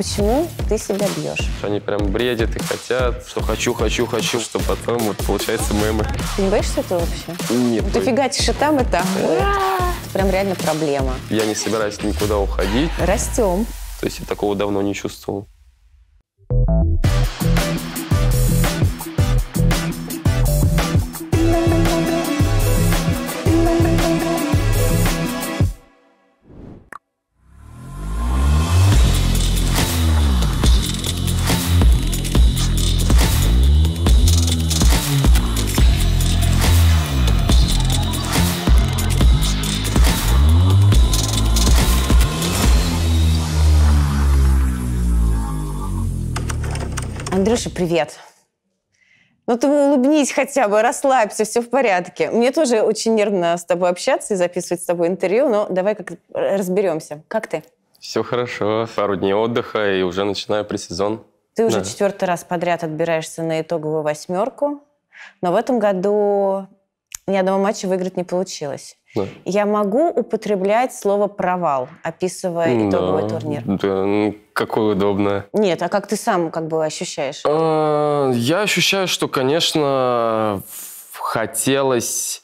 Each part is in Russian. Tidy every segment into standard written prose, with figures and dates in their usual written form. почему ты себя бьешь? Они прям бредят и хотят, что хочу, что потом вот получается мемы. Ты не боишься этого вообще? Нет. Ты фигачишь и там, и там. Прям реально проблема. Я не собираюсь никуда уходить. Растем. То есть я такого давно не чувствовал. Андрюша, привет. Ну ты улыбнись хотя бы, расслабься, все в порядке. Мне тоже очень нервно с тобой общаться и записывать с тобой интервью, но давай как разберемся. Как ты? Все хорошо. Пару дней отдыха и уже начинаю предсезон. Ты уже четвертый раз подряд отбираешься на итоговую восьмерку, но в этом году ни одного матча выиграть не получилось. Да. Я могу употреблять слово «провал», описывая итоговый турнир? Да, ну, какое удобное. Нет, а как ты сам как бы ощущаешь? Я ощущаю, что, конечно, хотелось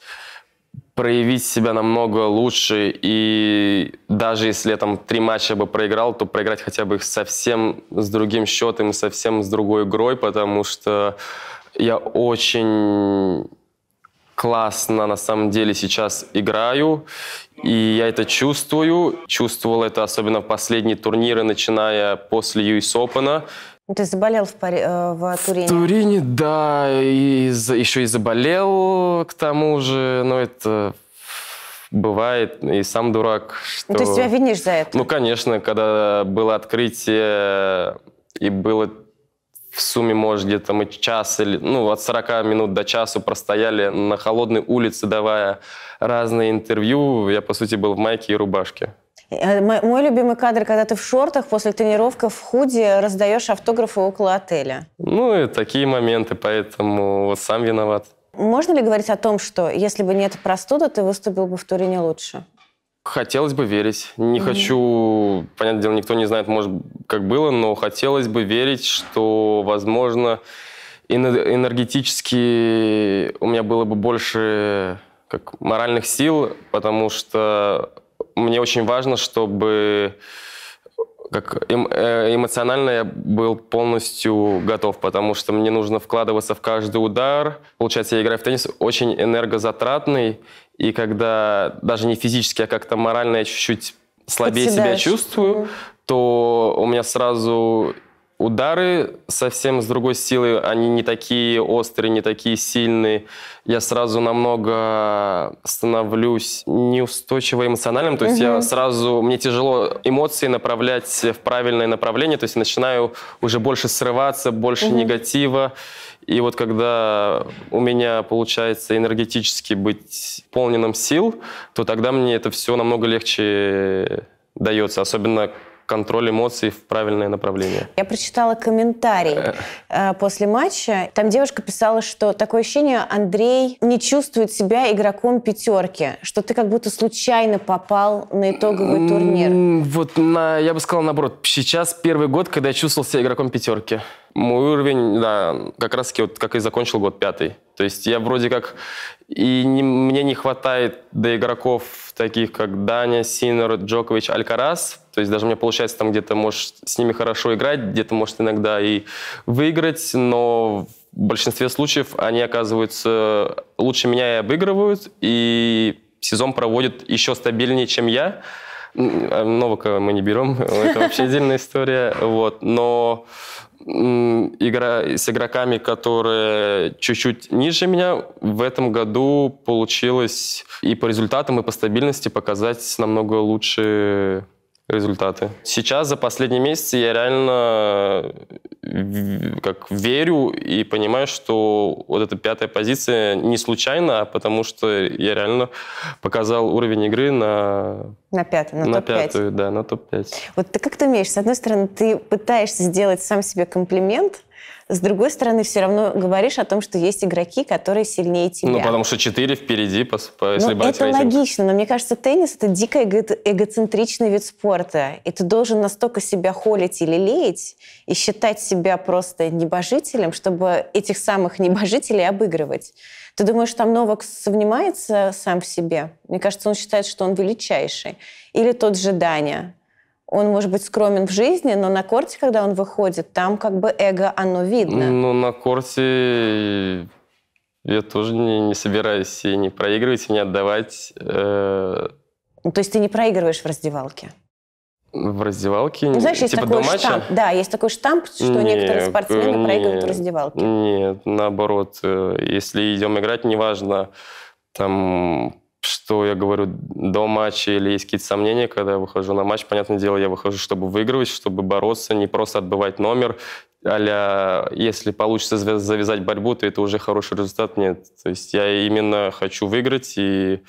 проявить себя намного лучше. И даже если я там 3 матча бы проиграл, то проиграть хотя бы их совсем с другим счетом, совсем с другой игрой, потому что я очень... классно, на самом деле, сейчас играю, и я это чувствую. Чувствовал это особенно в последние турниры, начиная после US Open. Ты заболел в Турине? В Турине, да, и еще и заболел, к тому же, но это... Бывает, и сам дурак. Что... Ты себя винишь за это? Ну, конечно, когда было открытие, и было... В сумме, может, где-то мы час, или, ну, от 40 минут до часа простояли на холодной улице, давая разные интервью. Я, по сути, был в майке и рубашке. Мой любимый кадр, когда ты в шортах после тренировки в худи раздаешь автографы около отеля. Ну, и такие моменты, поэтому вот сам виноват. Можно ли говорить о том, что если бы не эта простуда, ты выступил бы в Турине лучше? Хотелось бы верить. Не хочу, понятное дело, никто не знает, может, как было, но хотелось бы верить, что, возможно, энергетически у меня было бы больше как моральных сил, потому что мне очень важно, чтобы как эмоционально я был полностью готов, потому что мне нужно вкладываться в каждый удар. Получается, я играю в теннис очень энергозатратный, и когда даже не физически, а как-то морально я чуть-чуть слабее себя чувствую, то у меня сразу удары совсем с другой силы, они не такие острые, не такие сильные. Я сразу намного становлюсь неустойчиво эмоциональным, то есть я сразу, мне тяжело эмоции направлять в правильное направление, то есть начинаю уже больше срываться, больше негатива. И вот когда у меня получается энергетически быть полным сил, то тогда мне это все намного легче дается, особенно контроль эмоций в правильное направление. Я прочитала комментарий после матча. Там девушка писала, что такое ощущение, Андрей не чувствует себя игроком пятерки, что ты как будто случайно попал на итоговый турнир. Вот я бы сказал наоборот. Сейчас первый год, когда я чувствовал себя игроком пятерки. Мой уровень, да, как раз таки вот как и закончил год 5-й. То есть я вроде как, и мне не хватает до игроков таких, как Даня, Синер, Джокович, Алькарас. То есть даже у меня получается там где-то, может, с ними хорошо играть, где-то, может, иногда и выиграть, но в большинстве случаев они оказываются лучше меня и обыгрывают, и сезон проводят еще стабильнее, чем я. Новика мы не берем, это вообще отдельная история. Вот. Но игра с игроками, которые чуть-чуть ниже меня, в этом году получилось и по результатам, и по стабильности показать намного лучше результаты. Сейчас, за последние месяцы, я реально как верю и понимаю, что вот эта 5-я позиция не случайна, а потому что я реально показал уровень игры на топ-5. Вот ты как-то умеешь. С одной стороны, ты пытаешься сделать сам себе комплимент, С другой стороны, все равно говоришь о том, что есть игроки, которые сильнее тебя. Ну, потому что 4 впереди, если брать рейтинг. Это логично, но мне кажется, теннис – это дико эгоцентричный вид спорта. И ты должен настолько себя холить или лелеять и считать себя просто небожителем, чтобы этих самых небожителей обыгрывать. Ты думаешь, там Новак сомневается сам в себе? Мне кажется, он считает, что он величайший. Или тот же Даня. Он, может быть, скромен в жизни, но на корте, когда он выходит, там как бы эго, оно видно. Ну, на корте я тоже не собираюсь и не проигрывать, и не отдавать. То есть ты не проигрываешь в раздевалке? В раздевалке? Ну, знаешь, есть типа такой штамп. Да, есть такой штамп, что некоторые спортсмены проигрывают в раздевалке. Нет, наоборот. Если идем играть, неважно, там... что я говорю до матча или есть какие-то сомнения, когда я выхожу на матч, понятное дело, я выхожу, чтобы выигрывать, чтобы бороться, не просто отбывать номер, а-ля если получится завязать борьбу, то это уже хороший результат, нет. То есть я именно хочу выиграть и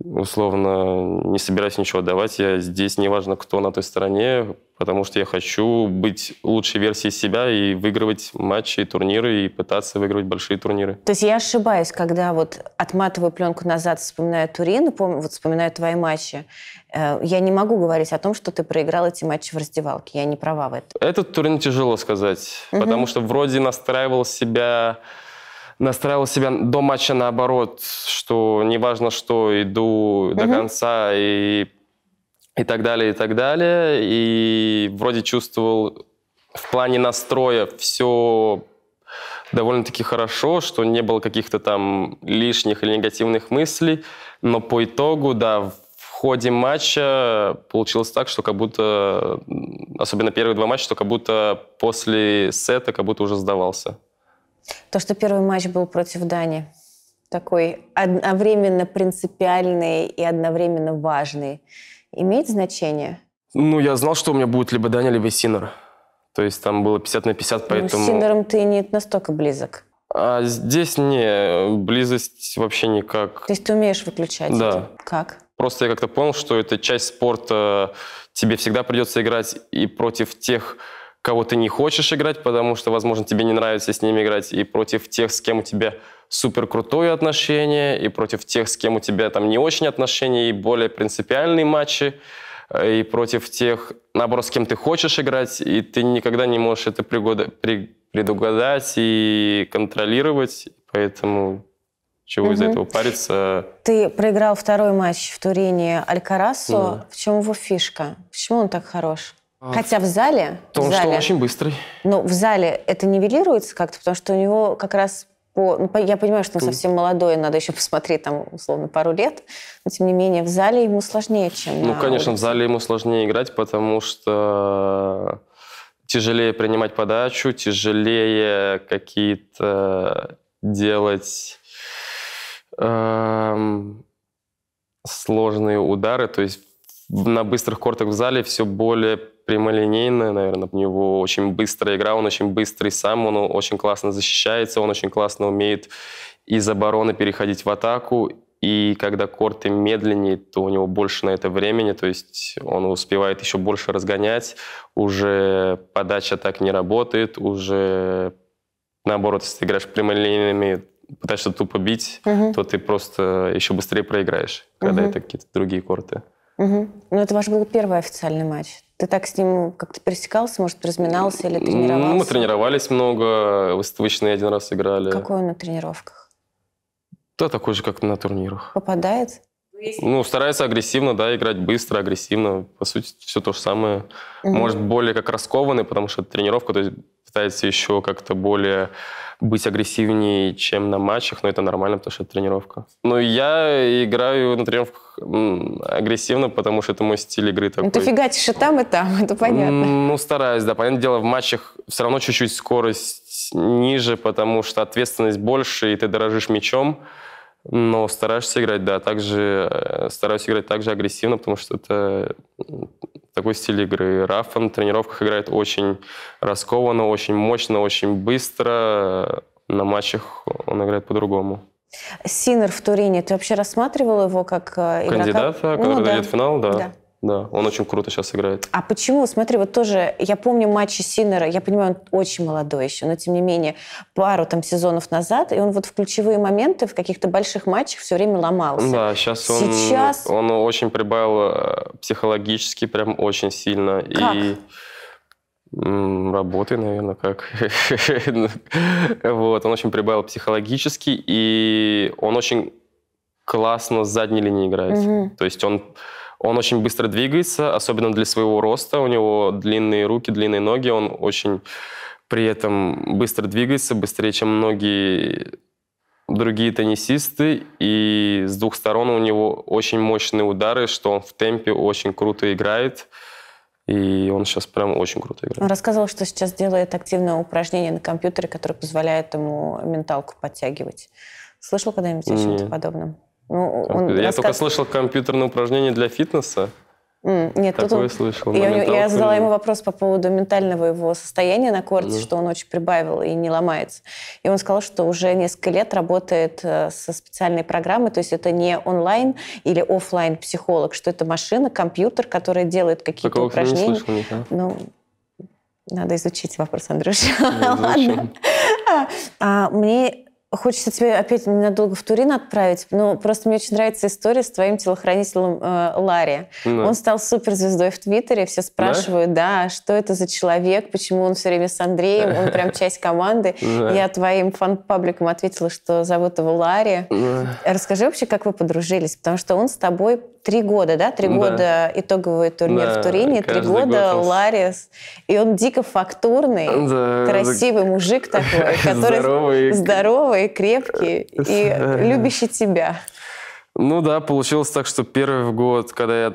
условно не собираюсь ничего давать. Я здесь неважно, кто на той стороне, потому что я хочу быть лучшей версией себя и выигрывать матчи, турниры, и пытаться выигрывать большие турниры. То есть я ошибаюсь, когда вот отматываю пленку назад, вспоминаю Турин, вот вспоминаю твои матчи, я не могу говорить о том, что ты проиграл эти матчи в раздевалке, я не права в этом. Этот Турин тяжело сказать, потому что вроде настраивал себя до матча наоборот, что неважно что, иду до конца и так далее, и так далее. И вроде чувствовал в плане настроя все довольно-таки хорошо, что не было каких-то там лишних или негативных мыслей. Но по итогу, да, в ходе матча получилось так, что как будто, особенно первые два матча, что как будто после сета как будто уже сдавался. То, что первый матч был против Дани, такой одновременно принципиальный и одновременно важный, имеет значение? Ну, я знал, что у меня будет либо Даня, либо Синер. То есть там было 50 на 50, поэтому... С Синером ты не настолько близок. А здесь не, близость вообще никак. То есть ты умеешь выключать? Да. Это? Как? Просто я как-то понял, что это часть спорта, тебе всегда придется играть и против тех, кого ты не хочешь играть, потому что, возможно, тебе не нравится с ними играть, и против тех, с кем у тебя супер крутое отношение, и против тех, с кем у тебя там не очень отношения, и более принципиальные матчи, и против тех, наоборот, с кем ты хочешь играть, и ты никогда не можешь это предугадать и контролировать, поэтому чего из этого париться. Ты проиграл второй матч в Турине Алькарасу. В чем его фишка? Почему он так хорош? Хотя в зале... Потому что он очень быстрый. Но в зале это нивелируется как-то, потому что у него как раз... я понимаю, что он совсем молодой, надо еще посмотреть, там, условно, пару лет, но, тем не менее, в зале ему сложнее, чем на конечно, улице. В зале ему сложнее играть, потому что тяжелее принимать подачу, тяжелее какие-то делать... сложные удары, то есть на быстрых кортах в зале все более прямолинейно, наверное. У него очень быстрая игра, он очень быстрый сам, он очень классно защищается, он очень классно умеет из обороны переходить в атаку. И когда корты медленнее, то у него больше на это времени, то есть он успевает еще больше разгонять, уже подача так не работает, уже наоборот, если ты играешь прямолинейными, пытаешься тупо бить, то ты просто еще быстрее проиграешь, когда это какие-то другие корты. Ну, это ваш был первый официальный матч. Ты так с ним как-то пересекался, может, разминался или тренировался? Ну, мы тренировались много, выставочные один раз играли. Какой он на тренировках? Да, такой же, как на турнирах. Попадает? Ну, старается агрессивно, да, играть быстро, агрессивно. По сути, все то же самое. Может, более как раскованный, потому что это тренировка, то есть пытается еще как-то более быть агрессивнее, чем на матчах, но это нормально, потому что это тренировка. Но я играю на тренировках агрессивно, потому что это мой стиль игры такой. Ну, ты фигачишь и там, это понятно. Ну, стараюсь, да. Понятное дело, в матчах все равно чуть-чуть скорость ниже, потому что ответственность больше, и ты дорожишь мячом, но стараешься играть, да. Стараюсь играть также агрессивно, потому что это такой стиль игры. Рафа на тренировках играет очень раскованно, очень мощно, очень быстро. На матчах он играет по-другому. Синер в Турине, ты вообще рассматривал его как игрока? Кандидата, который дойдет в финал, да. Да, он очень круто сейчас играет. А почему? Смотри, вот тоже, я помню матчи Синера, я понимаю, он очень молодой еще, но тем не менее, пару там сезонов назад, и он вот в ключевые моменты, в каких-то больших матчах все время ломался. Да, сейчас он очень прибавил психологически, прям очень сильно. Как? И работы, наверное, как. Вот, он очень прибавил психологически, и он очень классно с задней линии играет. Угу. То есть он очень быстро двигается, особенно для своего роста. У него длинные руки, длинные ноги. Он очень при этом быстро двигается, быстрее, чем многие другие теннисисты. И с двух сторон у него очень мощные удары, что он в темпе очень круто играет. И он сейчас прям очень круто играет. Он рассказывал, что сейчас делает активное упражнение на компьютере, которое позволяет ему менталку подтягивать. Слышал когда-нибудь о чем-то подобном? Ну, я только слышал компьютерное упражнение для фитнеса. Нет, такое он слышал. Я задала ему вопрос по поводу ментального его состояния на корте, что он очень прибавил и не ломается. И он сказал, что уже несколько лет работает со специальной программой, то есть это не онлайн или офлайн психолог, что это машина, компьютер, который делает какие-то упражнения. Такого не слышал, ну, надо изучить вопрос, Андрюша. Ладно. Мне... Хочется тебя опять ненадолго в Турин отправить, но просто мне очень нравится история с твоим телохранителем Ларри. Да. Он стал суперзвездой в Твиттере, все спрашивают, да, что это за человек, почему он все время с Андреем, он прям часть команды. Да. Я твоим фан-пабликам ответила, что зовут его Ларри. Да. Расскажи вообще, как вы подружились, потому что он с тобой 3 года, да? 3 года итоговый турнир в Турине, 3 года Ларри. И он дико фактурный, красивый мужик такой, который здоровый, крепкий и любящий тебя. Ну да, получилось так, что первый год, когда я...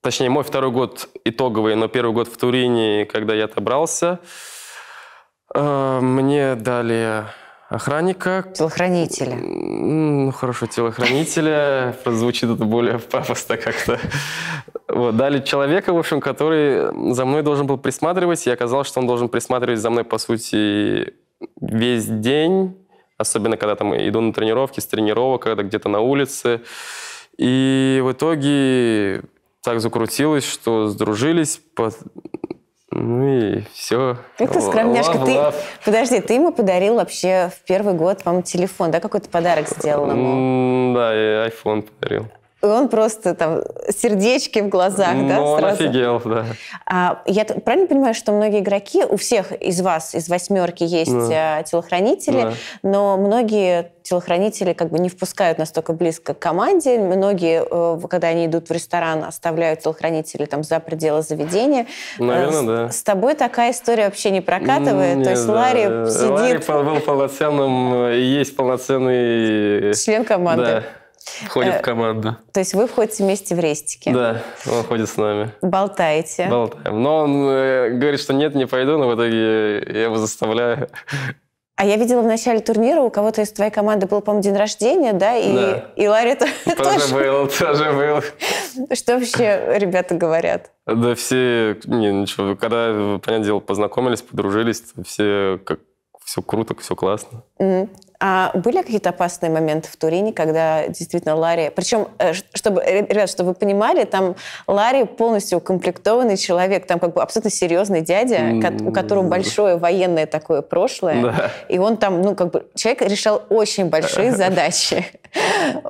Точнее, мой 2-й год итоговый, но 1-й год в Турине, когда я отобрался, мне дали охранника. Телохранителя. Ну, хорошо, телохранителя. Звучит это более пафосно как-то. Вот, дали человека, в общем, который за мной должен был присматривать, и оказалось, что он должен присматривать за мной, по сути, весь день, особенно когда там иду на тренировки, с тренировок, когда где-то на улице. И в итоге так закрутилось, что сдружились. Ну и все. Это скромняшка. Подожди, ты ему подарил вообще в 1-й год, по-моему, телефон, да? Какой-то подарок сделал ему? Да, я iPhone подарил. И он просто там сердечки в глазах, да? Ну, он офигел, да. Я правильно понимаю, что многие игроки, у всех из вас, из 8-ки, есть телохранители, но многие телохранители как бы не впускают настолько близко к команде. Многие, когда они идут в ресторан, оставляют телохранителей там за пределы заведения. Наверное, да. С тобой такая история вообще не прокатывает? Нет, то есть Ларри сидит... Ларри был полноценным, и есть полноценный... Член команды. Да. Входит в команду. То есть вы входите вместе в рестике? Да, он ходит с нами. Болтаете? Болтаем. Но он говорит, что нет, не пойду, но в итоге я его заставляю. А я видела в начале турнира, у кого-то из твоей команды был, по-моему, день рождения, да? И Ларри тоже был. Что вообще ребята говорят? Да все, не, ничего, когда, понятное дело, познакомились, подружились, все как... Все круто, все классно. А были какие-то опасные моменты в Турине, когда действительно Ларри... Причем, чтобы, ребят, чтобы вы понимали, там Ларри полностью укомплектованный человек, там как бы абсолютно серьезный дядя, у которого большое военное такое прошлое, и он там, ну как бы, человек решал очень большие задачи.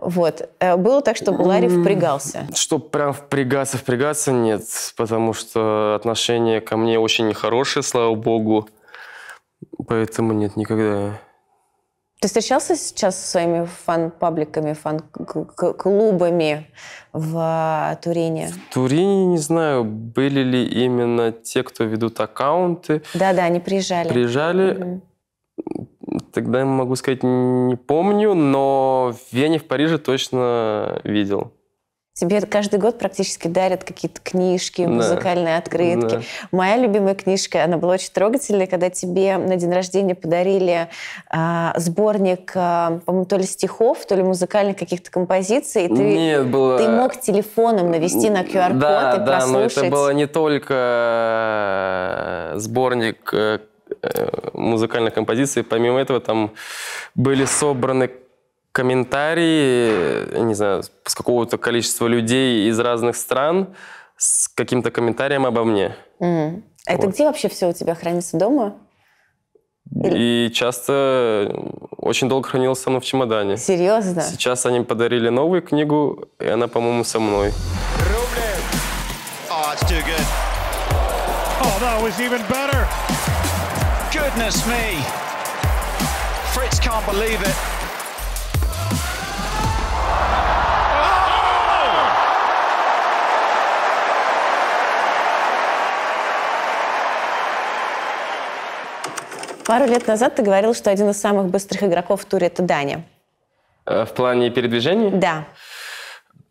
Вот. Было так, чтобы Ларри впрягался? Что прям впрягаться, нет, потому что отношение ко мне очень нехорошее, слава богу. Поэтому нет, никогда. Ты встречался сейчас со своими фан-пабликами, фан-клубами в Турине? В Турине, не знаю, были ли именно те, кто ведут аккаунты. Да-да, они приезжали. Приезжали. Тогда я могу сказать, не помню, но в Вене, в Париже точно видел. Тебе каждый год практически дарят какие-то книжки, музыкальные открытки. Да. Моя любимая книжка, она была очень трогательная, когда тебе на день рождения подарили сборник, по-моему, то ли стихов, то ли музыкальных каких-то композиций. И ты, ты мог телефоном навести на QR-код и прослушать. Да, но это было не только сборник музыкальных композиций. Помимо этого там были собраны комментарии, не знаю, с какого-то количества людей из разных стран с каким-то комментарием обо мне. Mm. А вот. Это где вообще все у тебя хранится? Дома? Или... И часто очень долго хранилось оно в чемодане. Серьезно? Сейчас они подарили новую книгу, и она, по-моему, со мной. Пару лет назад ты говорил, что один из самых быстрых игроков в туре – это Даня. В плане передвижений? Да.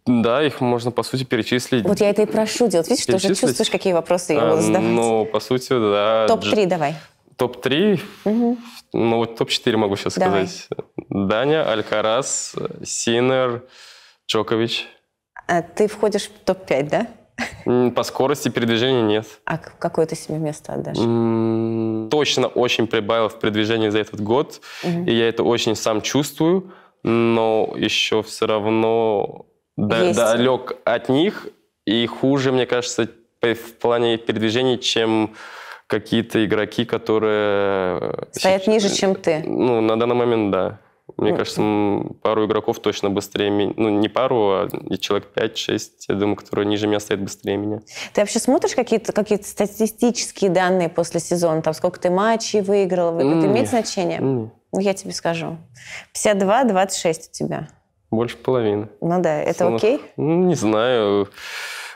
Да, их можно, по сути, перечислить. Вот я это и прошу делать. Видишь, ты уже чувствуешь, какие вопросы я буду задавать. Ну, по сути, да. Топ-3 давай. Топ-3? Угу. Ну, вот топ-4 могу сейчас сказать. Даня, Алькарас, Синер, Джокович. А ты входишь в топ-5, да? По скорости передвижения нет. А какое ты себе место отдашь? Точно очень прибавил в передвижении за этот год. Угу. И я это очень сам чувствую. Но еще все равно далек от них. И хуже, мне кажется, в плане передвижений, чем какие-то игроки, которые... Стоят ниже, чем ты. Ну, на данный момент, да. Мне кажется, пару игроков точно быстрее меня. Ну, не пару, а человек 5-6, я думаю, которые ниже меня стоят быстрее меня. Ты вообще смотришь какие-то статистические данные после сезона? Там сколько ты матчей выиграл? Это имеет значение? Нет. Ну, я тебе скажу. 52-26 у тебя. Больше половины. Ну да, это окей? Не знаю.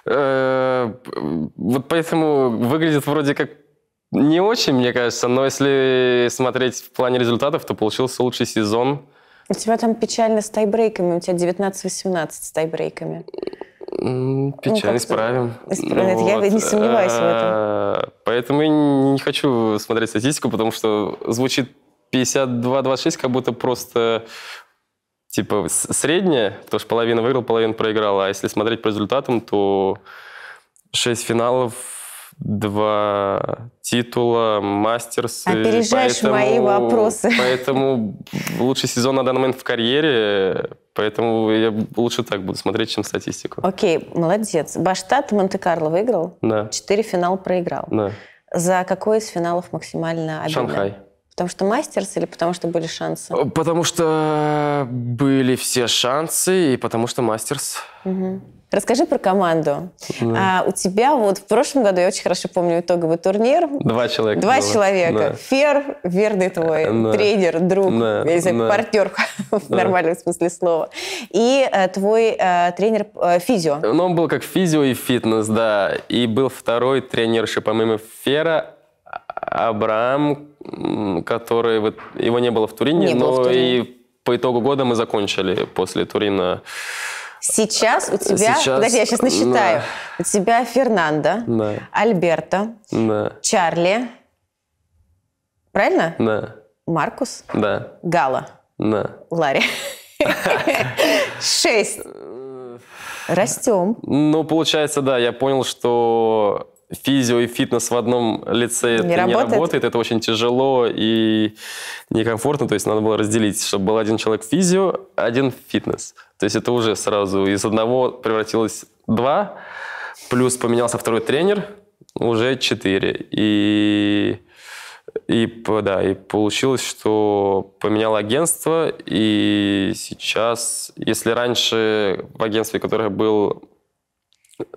Вот поэтому выглядит вроде как... Не очень, мне кажется, но если смотреть в плане результатов, то получился лучший сезон. У тебя там печально с тайбрейками, у тебя 19-18 с тайбрейками. Печально, ну, исправим. Исправим. Вот. Я не сомневаюсь в этом. Поэтому я не хочу смотреть статистику, потому что звучит 52-26, как будто просто типа средняя, потому что половина выиграла, половина проиграла. А если смотреть по результатам, то 6 финалов, 2 титула, мастерсы. Опережаешь мои вопросы. Поэтому лучший сезон на данный момент в карьере, поэтому я лучше так буду смотреть, чем статистику. Окей, молодец. Баштат Монте-Карло выиграл? Да. 4 финала проиграл. Да. За какой из финалов максимально обидно? Шанхай. Потому что мастерс или потому что были шансы? Потому что были все шансы и потому что мастерс. Угу. Расскажи про команду. Да. У тебя вот в прошлом году, я очень хорошо помню итоговый турнир. 2 человека. 2 человека. Да. Фер, верный твой тренер, друг, я не знаю, партнер в нормальном смысле слова. И твой тренер физио. Ну, он был как физио и фитнес, да. И был второй тренерши, помимо Фера, Абрам, который... Вот, его не было в Турине, но и по итогу года мы закончили после Турина. Сейчас у тебя, подожди, я сейчас насчитаю, у тебя Фернандо, Альберто, Чарли, правильно? Да. Маркус, Галла, Ларри. 6. Растем. Ну, получается, да, я понял, что физио и фитнес в одном лице не работает, это очень тяжело и некомфортно, то есть надо было разделить, чтобы был один человек физио, один фитнес. То есть это уже сразу из одного превратилось 2, плюс поменялся второй тренер, уже 4. И получилось, что поменял агентство, и сейчас, если раньше в агентстве, которое был,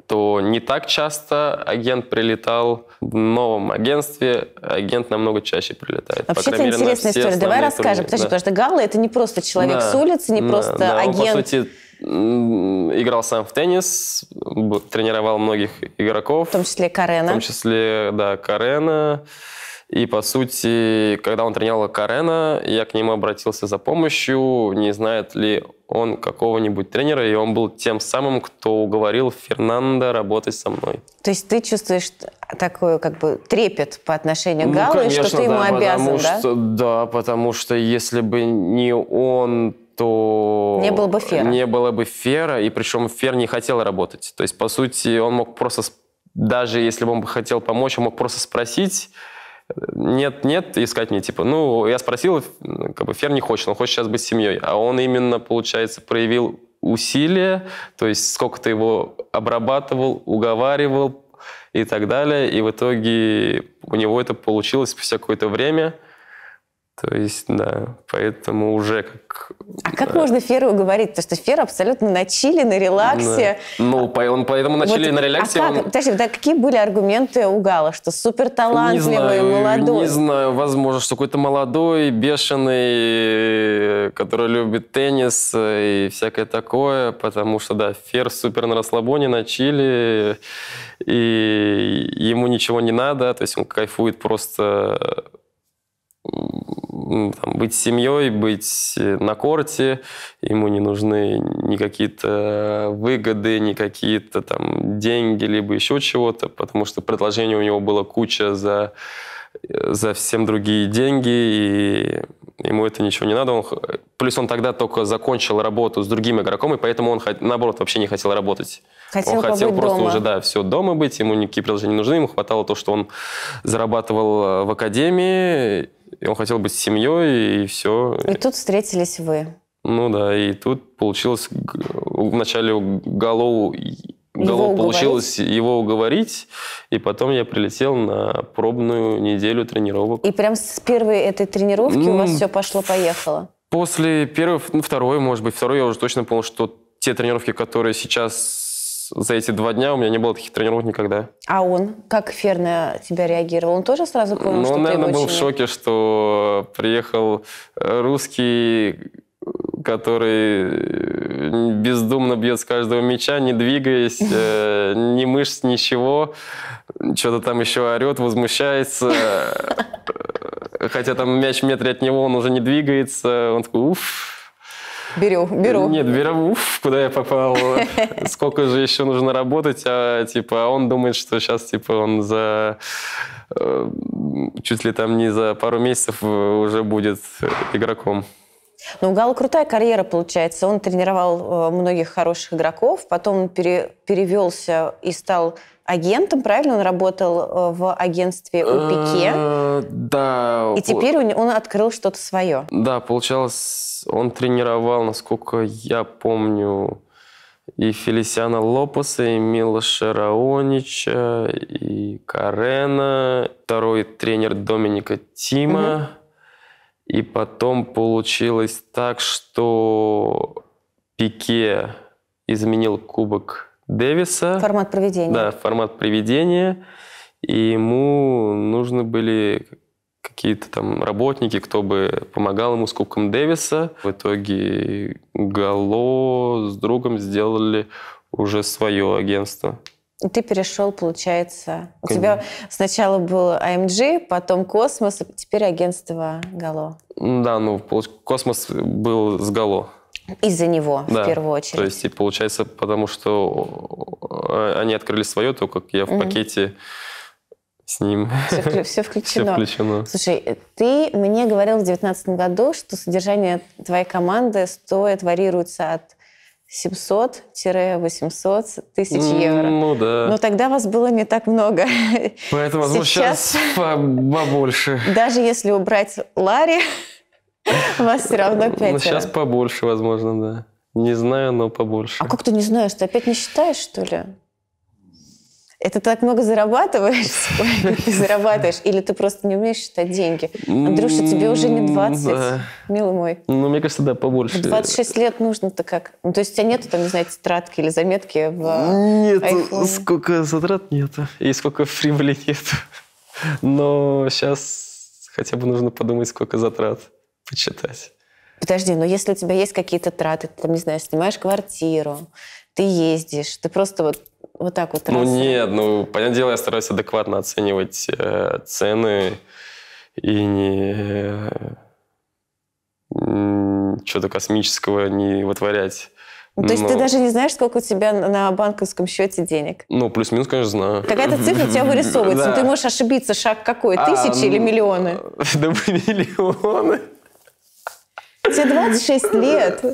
то не так часто агент прилетал. В новом агентстве агент намного чаще прилетает. Вообще-то интересная история. Давай расскажем. Потому что Галла — это не просто человек с улицы, не просто агент. Он, по сути, играл сам в теннис, тренировал многих игроков. В том числе Карена. В том числе, да, Карена. И, по сути, когда он тренировал Карена, я к нему обратился за помощью, не знает ли он какого-нибудь тренера, и он был тем самым, кто уговорил Фернандо работать со мной. То есть ты чувствуешь такой, как бы, трепет по отношению к Галлу, и что ты ему обязан, да? Потому что если бы не он, то... Не было бы Фера. Не было бы Фера, и причем Фер не хотел работать. То есть, по сути, он мог просто, даже если бы он хотел помочь, он мог просто спросить, Нет, искать мне, типа, ну, я спросил, как бы, Фер не хочет, он хочет сейчас быть с семьей, а он именно, получается, проявил усилия, то есть сколько ты его обрабатывал, уговаривал и так далее, и в итоге у него это получилось все какое-то время, то есть, да, поэтому уже как... А как можно Феру уговорить? Потому что Фер абсолютно на чиле, на релаксе. Да. Ну, он поэтому на чиле, вот, на релаксе... А как? Подожди, да, какие были аргументы у Галла? Что супер талантливый, молодой? Не знаю, возможно, что какой-то молодой, бешеный, который любит теннис и всякое такое, потому что, да, Фер супер на расслабоне, на чиле, и ему ничего не надо, то есть он кайфует просто... Там, быть семьей, быть на корте, ему не нужны ни какие-то выгоды, ни какие-то там деньги, либо еще чего-то, потому что предложений у него было куча за всем другие деньги, и ему это ничего не надо. Плюс он тогда только закончил работу с другим игроком, и поэтому он, наоборот, вообще не хотел работать. Он хотел просто дома. Уже, да, все дома быть, ему никакие предложения не нужны, ему хватало то, что он зарабатывал в академии, и он хотел быть с семьей, и все. И тут встретились вы. Ну да, и тут получилось, вначале получилось его уговорить, и потом я прилетел на пробную неделю тренировок. И прям с первой этой тренировки у вас все пошло-поехало? После первой, ну, второй, может быть, второй я уже точно понял, что те тренировки, которые сейчас... За эти 2 дня у меня не было таких тренировок никогда. А он? Как Фер на тебя реагировал? Он тоже сразу понял, что ты его очень... Ну, он, наверное, был в шоке, что приехал русский, который бездумно бьет с каждого мяча, не двигаясь, ни мышц, ничего. Что-то там еще орет, возмущается. Хотя там мяч в метре от него, он уже не двигается. Он такой, уф. Беру. Нет, беру, куда я попал, сколько же еще нужно работать, а типа он думает, что сейчас типа он за чуть ли там не за пару месяцев уже будет игроком. Ну, у Галла крутая карьера получается, он тренировал многих хороших игроков, потом перевелся и стал агентом, правильно? Он работал в агентстве у Пике. Да. И теперь он открыл что-то свое. Да, получалось, он тренировал, насколько я помню, и Фелисиана Лопеса, и Милоша Раонича, и Карена, второй тренер Доминика Тима. И потом получилось так, что Пике изменил Кубок Дэвиса. Формат проведения. Да, формат проведения. И ему нужны были какие-то там работники, кто бы помогал ему с Кубком Дэвиса. В итоге Галло с другом сделали уже свое агентство. И ты перешел, получается... Конечно. У тебя сначала был АМГ, потом Космос, а теперь агентство Галло. Да, ну, Космос был с Галло. Из-за него, да, в первую очередь. То есть, и получается, потому что они открыли свое, то как я в пакете с ним. Все включено. Все включено. Слушай, ты мне говорил в 2019 году, что содержание твоей команды стоит, варьируется от 700-800 тысяч евро. Ну да. Но тогда вас было не так много. Поэтому сейчас побольше. Даже если убрать Ларри... У вас все равно 5. Ну, сейчас побольше, возможно, да. Не знаю, но побольше. А как ты не знаешь? Ты опять не считаешь, что ли? Это ты так много зарабатываешь? Сколько ты зарабатываешь? Или ты просто не умеешь считать деньги? Андрюша, тебе уже не 20, да. Милый мой. Ну, мне кажется, да, побольше. 26 лет нужно-то как? Ну, то есть у тебя нету, там, не знаю, тетрадки или заметки в iPhone? Нет, сколько затрат нету, и сколько прибыли нету. Но сейчас хотя бы нужно подумать, сколько затрат. Почитать. Подожди, но если у тебя есть какие-то траты, ты там, не знаю, снимаешь квартиру, ты ездишь, ты просто вот так вот... Ну нет, ну, понятное дело, я стараюсь адекватно оценивать цены и не что-то космического не вытворять. Ну, то есть ты даже не знаешь, сколько у тебя на банковском счете денег? Ну, плюс-минус, конечно, знаю. Какая-то цифра у тебя вырисовывается, да. Но ты можешь ошибиться, шаг какой, тысячи или миллионы? Да миллионы... Тебе 26 лет.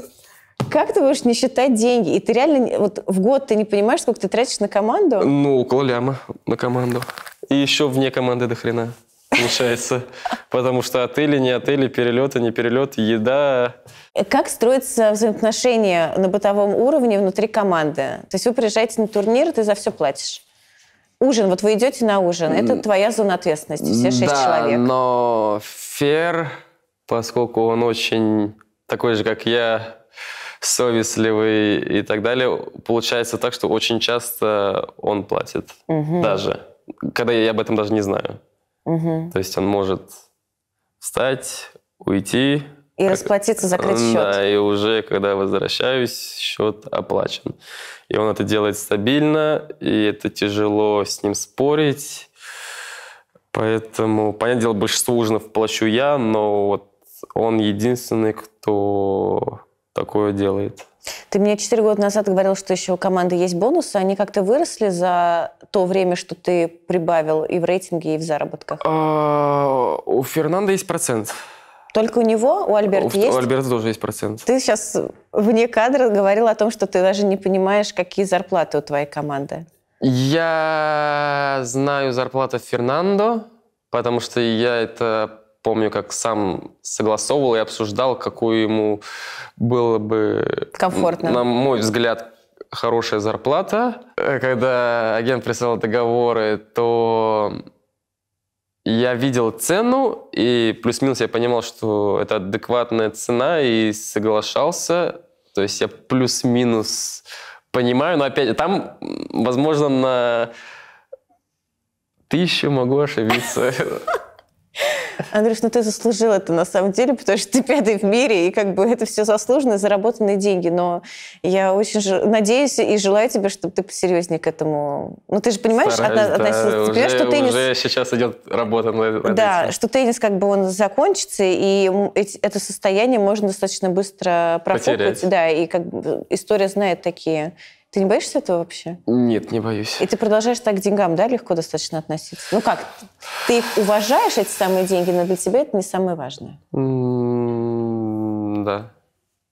Как ты можешь не считать деньги? И ты реально вот в год ты не понимаешь, сколько ты тратишь на команду? Ну, около ляма на команду. И еще вне команды до хрена. получается. Потому что отели, не отели, перелеты, не перелеты, еда. Как строятся взаимоотношения на бытовом уровне внутри команды? То есть вы приезжаете на турнир, ты за все платишь. Ужин, вот вы идете на ужин, это твоя зона ответственности, все 6 человек. Да, но Фер, поскольку он очень такой же, как я, совестливый и так далее, получается так, что очень часто он платит даже, когда я об этом даже не знаю. То есть он может встать, уйти. И как... расплатиться, закрыть счет. Да, и уже, когда возвращаюсь, счет оплачен. И он это делает стабильно, и это тяжело с ним спорить. Поэтому, понятное дело, большинство ужинов плачу я, но вот он единственный, кто такое делает. Ты мне 4 года назад говорил, что еще у команды есть бонусы. Они как-то выросли за то время, что ты прибавил и в рейтинге, и в заработках? У Фернандо есть процент. Только у него? У Альберта есть? У Альберта тоже есть процент. Ты сейчас вне кадра говорил о том, что ты даже не понимаешь, какие зарплаты у твоей команды. Я знаю зарплату Фернандо, потому что я это... помню, как сам согласовывал и обсуждал, какую ему было бы, комфортно. На мой взгляд, хорошая зарплата. Когда агент присылал договоры, то я видел цену, и плюс-минус я понимал, что это адекватная цена, и соглашался. То есть я плюс-минус понимаю, но опять там, возможно, на 1000 могу ошибиться. Андрюш, ну ты заслужил это на самом деле, потому что ты 5-й в мире, и как бы это все заслуженные, заработанные деньги. Но я очень надеюсь и желаю тебе, чтобы ты посерьезнее к этому... Ну ты же понимаешь, относился к тебе, что теннис... Уже сейчас идет работа над этим. Что теннис как бы он закончится, и это состояние можно достаточно быстро профукать. Да, и как бы история знает такие... Ты не боишься этого вообще? Нет, не боюсь. И ты продолжаешь так к деньгам, да, легко достаточно относиться? Ну как, ты их уважаешь, эти самые деньги, но для тебя это не самое важное? Да.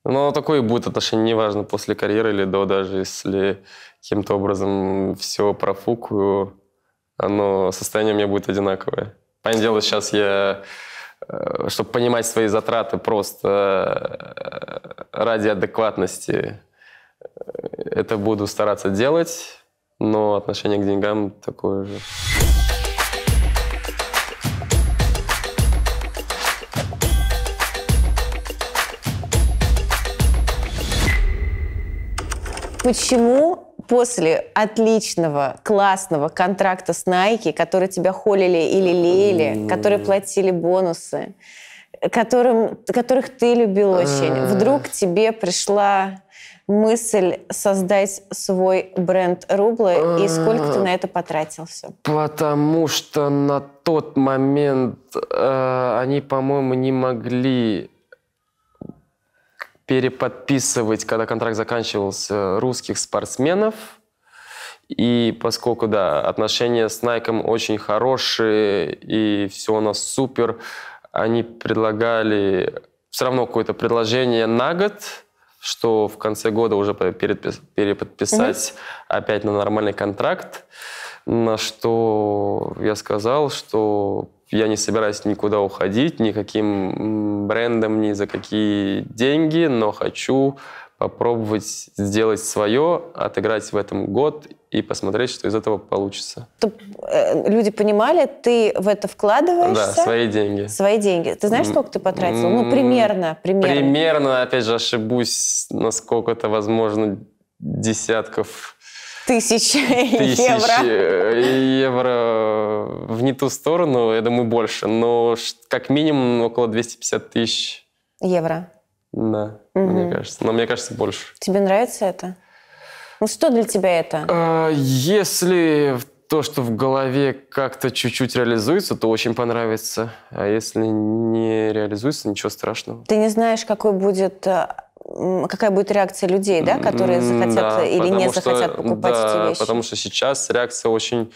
Но такое будет отношение, неважно, после карьеры или до, даже если каким-то образом все профукаю, оно, состояние у меня будет одинаковое. Понятное дело, сейчас я... чтобы понимать свои затраты просто ради адекватности... Это буду стараться делать, но отношение к деньгам такое же. Почему после отличного, классного контракта с Nike, который тебя холили и лелеяли, которые платили бонусы, которых ты любил очень, вдруг тебе пришла... мысль создать свой бренд Рубля, и сколько ты на это потратил все? Потому что на тот момент они, по-моему, не могли переподписывать, когда контракт заканчивался, русских спортсменов. И поскольку, да, отношения с Nike очень хорошие, и все у нас супер, они предлагали все равно какое-то предложение на год, что в конце года уже переподписать опять на нормальный контракт, на что я сказал, что я не собираюсь никуда уходить, никаким брендом, ни за какие деньги, но хочу попробовать сделать свое, отыграть в этом год и посмотреть, что из этого получится. Чтобы люди понимали, ты в это вкладываешься? Да, свои деньги. Свои деньги. Ты знаешь, сколько ты потратил? Ну, примерно. Примерно, опять же, ошибусь, насколько это возможно, десятков... Тысяч евро. Евро в не ту сторону, я думаю, больше, но как минимум около 250 тысяч. Евро. Да, мне кажется. Но мне кажется, больше. Тебе нравится это? Ну что для тебя это? Если то, что в голове как-то чуть-чуть реализуется, то очень понравится. А если не реализуется, ничего страшного. Ты не знаешь, какая будет реакция людей, да, которые захотят или не захотят покупать эти вещи? Потому что сейчас реакция очень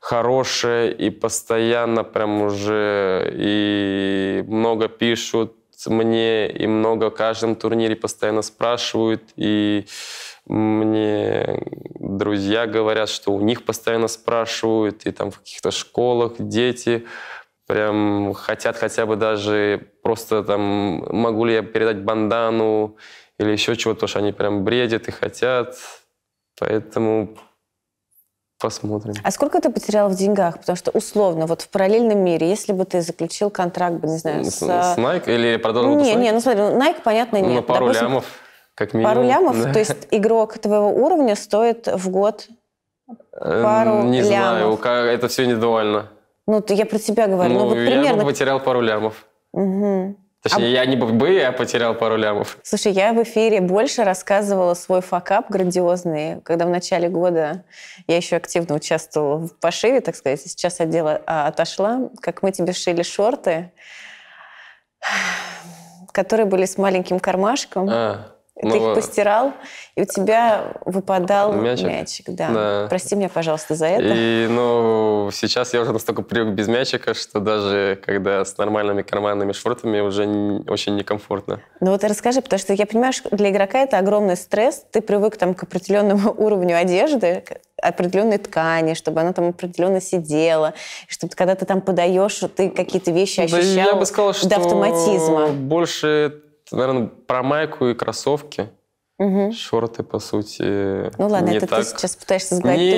хорошая и постоянно прям уже и много пишут мне, и много в каждом турнире постоянно спрашивают, и мне друзья говорят, что у них постоянно спрашивают, и там в каких-то школах дети прям хотят хотя бы даже просто там, могу ли я передать бандану или еще чего-то, потому что они прям бредят и хотят, поэтому посмотрим. А сколько ты потерял в деньгах? Потому что условно, вот в параллельном мире, если бы ты заключил контракт, бы, не знаю, с Nike или продолжил бы с Nike? Не, ну смотри, Nike, понятно, нет. Ну, пару лямов, как минимум. Пару лямов? Да. То есть игрок твоего уровня стоит в год пару лямов? Не знаю, это все индивидуально. Ну, я про тебя говорю. Ну, вот примерно... я бы потерял пару лямов. Угу. Точнее, я не бы, я потерял пару лямов. Слушай, я в эфире больше рассказывала свой факап грандиозный, когда в начале года я еще активно участвовала в пошиве, так сказать, сейчас от дела отошла, как мы тебе шили шорты, которые были с маленьким кармашком. Ты их постирал, и у тебя выпадал мячик. Да. Прости меня, пожалуйста, за это. И, ну, сейчас я уже настолько привык без мячика, что даже когда с нормальными карманными шортами уже очень некомфортно. Ну вот расскажи, потому что я понимаю, что для игрока это огромный стресс. Ты привык там к определенному уровню одежды, определенной ткани, чтобы она там определенно сидела, чтобы когда ты там подаешь, ты какие-то вещи ощущал, да, я бы сказал, что до автоматизма. Больше... Наверное, про майку и кроссовки, шорты, по сути. Ну ладно, это так... ты сейчас пытаешься сгладить.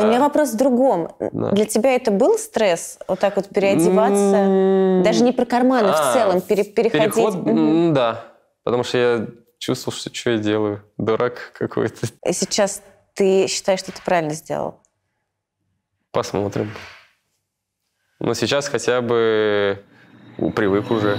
Но у меня вопрос в другом. Да. Для тебя это был стресс, вот так вот переодеваться? Даже не про карманы, в целом переходить? Переход, да. Потому что я чувствовал, что я делаю. Дурак какой-то. Сейчас ты считаешь, что ты правильно сделал? Посмотрим. Но сейчас хотя бы привык уже.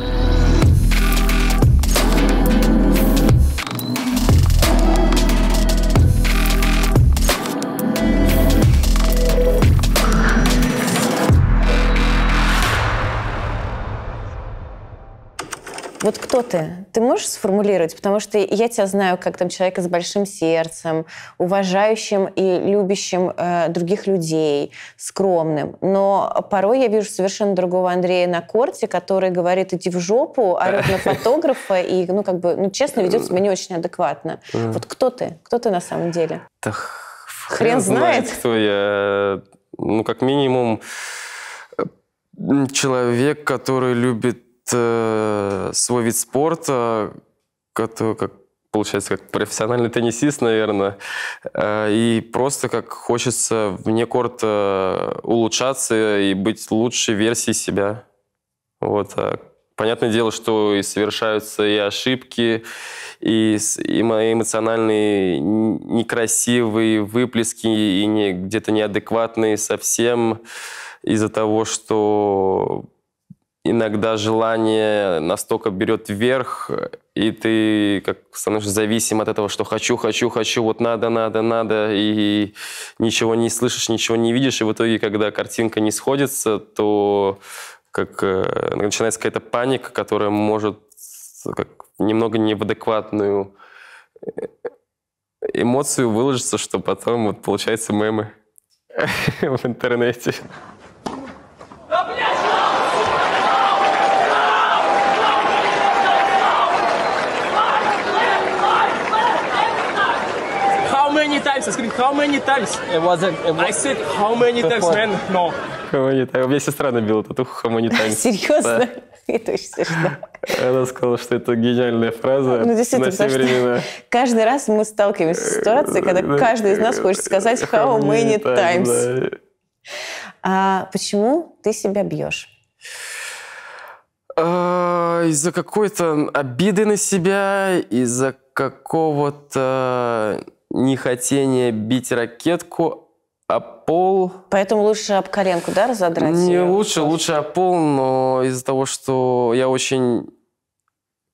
Вот кто ты? Ты можешь сформулировать? Потому что я тебя знаю как там человека с большим сердцем, уважающим и любящим других людей, скромным. Но порой я вижу совершенно другого Андрея на корте, который говорит «иди в жопу», орёт на фотографа и, ну, как бы, ну, честно, ведет себя не очень адекватно. Вот кто ты? Кто ты на самом деле? Да хрен знает. Кто я? Ну, как минимум, человек, который любит свой вид спорта, который, как, получается, как профессиональный теннисист, наверное, и просто как хочется вне корта улучшаться и быть лучшей версией себя. Вот. Понятное дело, что и совершаются и ошибки, и мои эмоциональные некрасивые выплески, и где-то неадекватные совсем из-за того, что... Иногда желание настолько берет вверх, и ты как становишься зависим от этого, что хочу, хочу, хочу, вот надо, надо, надо, и ничего не слышишь, ничего не видишь, и в итоге, когда картинка не сходится, то как начинается какая-то паника, которая может как, немного не в адекватную эмоцию выложиться, что потом вот, получается мемы в интернете. I screamed, how many times? It wasn't... I said, how many times, man? No. How many times? У меня сестра набила татуху, how many times. Серьезно? Это очень смешно. Она сказала, что это гениальная фраза на все времена. Каждый раз мы сталкиваемся с ситуацией, когда каждый из нас хочет сказать how many times. А почему ты себя бьешь? Из-за какой-то обиды на себя, из-за какого-то... нехотение бить ракетку об пол. Поэтому лучше об коленку, да, разодрать? Не ее? Лучше об пол, но из-за того, что я очень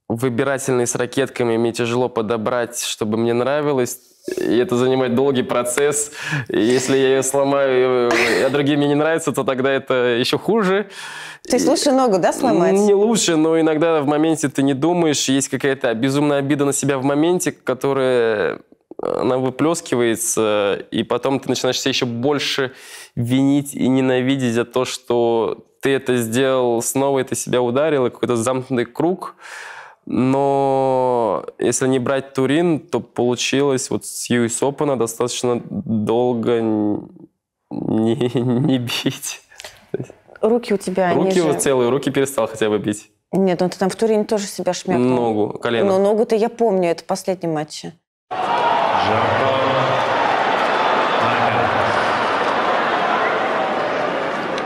выбирательный с ракетками, мне тяжело подобрать, чтобы мне нравилось. И это занимает долгий процесс. И если я ее сломаю, а другим мне не нравится, то тогда это еще хуже. То есть лучше ногу, да, сломать? Не лучше, но иногда в моменте ты не думаешь. Есть какая-то безумная обида на себя в моменте, которая... она выплескивается, и потом ты начинаешь себя еще больше винить и ненавидеть за то, что ты это сделал, снова это себя ударил, и какой-то замкнутый круг. Но если не брать Турин, то получилось вот с US Open достаточно долго не бить. руки у тебя. Руки вот целые, руки перестал хотя бы бить. Нет, ну ты там в Турине тоже себя шмякнул. Ногу, колено. Но ногу-то я помню, это в последнем матче.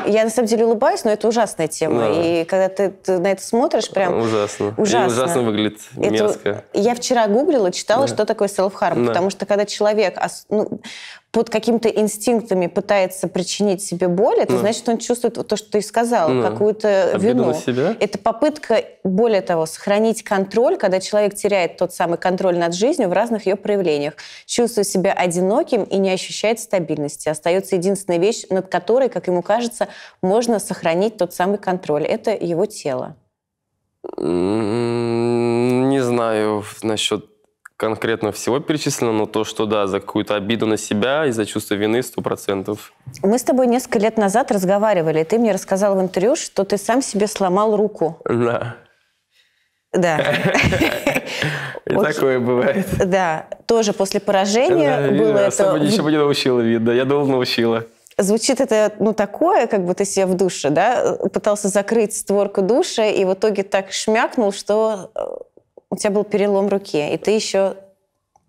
Я на самом деле улыбаюсь, но это ужасная тема. Да. И когда ты на это смотришь, прям ужасно. Ужасно, и ужасно выглядит, мерзко. Я вчера гуглила, читала, что такое self-harm. Да. Потому что когда человек под какими-то инстинктами пытается причинить себе боль, это значит, он чувствует то, что ты сказал, какую-то вину. Обиду на себя. Это попытка, более того, сохранить контроль, когда человек теряет тот самый контроль над жизнью в разных ее проявлениях. Чувствует себя одиноким и не ощущает стабильности. Остается единственная вещь, над которой, как ему кажется, можно сохранить тот самый контроль. Это его тело. Не знаю насчет конкретно всего перечисленного, но то, что да, за какую-то обиду на себя и за чувство вины 100%. Мы с тобой несколько лет назад разговаривали, и ты мне рассказал в интервью, что ты сам себе сломал руку. Да. Да. И такое бывает. Да. Тоже после поражения было это... Сама ничего не научила, видно. Я долго научила. Звучит это, ну, такое, как бы ты себя в душе, да, пытался закрыть створку души, и в итоге так шмякнул, что у тебя был перелом руки, и ты еще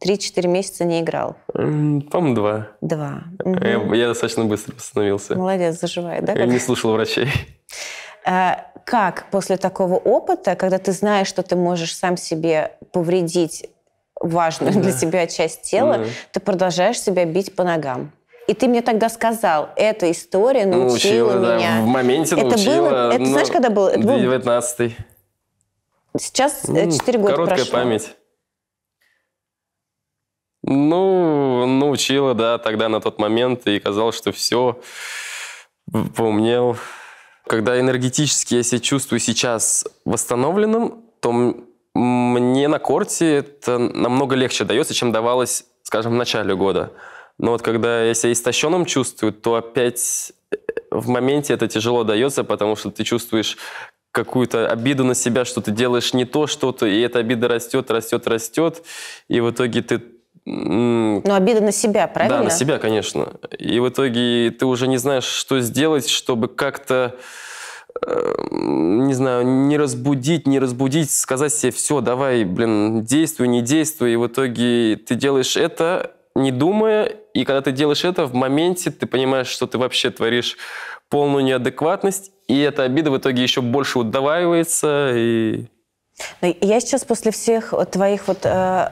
3-4 месяца не играл. По-моему, 2. 2. Угу. Я достаточно быстро восстановился. Молодец, заживает, да? Я не слушал врачей. Как после такого опыта, когда ты знаешь, что ты можешь сам себе повредить важную для тебя часть тела, ты продолжаешь себя бить по ногам? И ты мне тогда сказал, эта история научила меня. Да, в моменте это научила. Это знаешь, когда было? 19-й. Сейчас 4 года прошло. Короткая память. Ну, научила, да, тогда на тот момент. И казалось, что все поумнел. Когда энергетически я себя чувствую сейчас восстановленным, то мне на корте это намного легче дается, чем давалось, скажем, в начале года. Но вот когда я себя истощенным чувствую, то опять в моменте это тяжело дается, потому что ты чувствуешь какую-то обиду на себя, что ты делаешь не то что-то, и эта обида растет, растет, растет, и в итоге ты... Но обида на себя, правильно? Да, на себя, конечно. И в итоге ты уже не знаешь, что сделать, чтобы как-то, не знаю, не разбудить, сказать себе, все, давай, блин, действуй, не действуй, и в итоге ты делаешь это, не думая, и когда ты делаешь это, в моменте ты понимаешь, что ты вообще творишь полную неадекватность, и эта обида в итоге еще больше удваивается. Я сейчас после всех твоих вот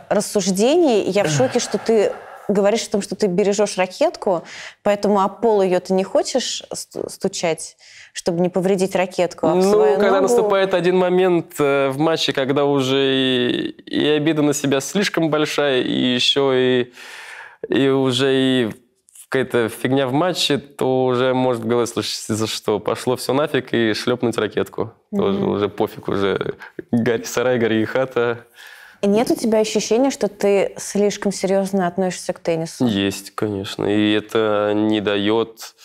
рассуждений, я в шоке, что ты говоришь о том, что ты бережешь ракетку, поэтому о пол ее ты не хочешь стучать, чтобы не повредить ракетку. Когда наступает один момент в матче, когда уже и обида на себя слишком большая, и еще и уже какая-то фигня в матче, то уже может в голове слышаться, за что пошло все нафиг, и шлепнуть ракетку. Тоже уже пофиг, уже горь, сарай, гори и хата. Нет у тебя ощущения, что ты слишком серьезно относишься к теннису? Есть, конечно. И это не дает...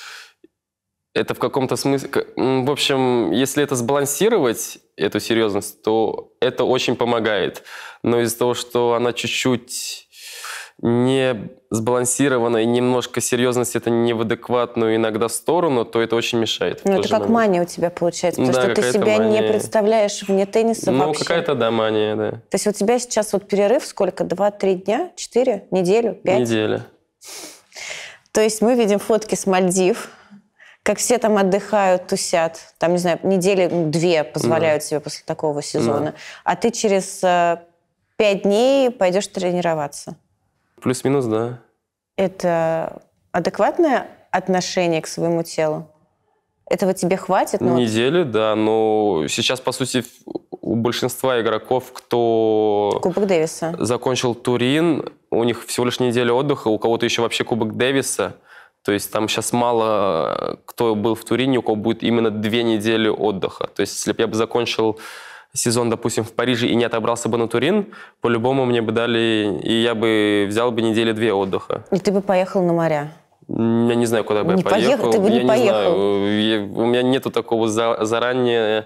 Это в каком-то смысле... В общем, если это сбалансировать, эту серьезность, то это очень помогает. Но из-за того, что она чуть-чуть не сбалансирована и немножко серьезность это не в адекватную иногда сторону, то это очень мешает. Ну, это как мания у тебя получается, потому что ты себя не представляешь вне тенниса вообще. Ну, какая-то, да, мания, да. То есть у тебя сейчас вот перерыв сколько? 2-3 дня? 4? Неделю? 5? Неделя. То есть мы видим фотки с Мальдив, как все там отдыхают, тусят. Там, не знаю, недели 2 позволяют себе после такого сезона. А ты через 5 дней пойдешь тренироваться. Плюс-минус, да. Это адекватное отношение к своему телу? Этого тебе хватит? Недели, да. Но сейчас, по сути, у большинства игроков, кто... Кубок Дэвиса. Закончил Турин, у них всего лишь неделя отдыха, у кого-то еще вообще Кубок Дэвиса. То есть там сейчас мало кто был в Турине, у кого будет именно 2 недели отдыха. То есть если бы я закончил сезон, допустим, в Париже и не отобрался бы на Турин, по-любому мне бы дали, и я бы взял бы 2 недели отдыха. И ты бы поехал на моря? Я не знаю, куда бы я поехал. Ты бы не поехал? У меня нету такого заранее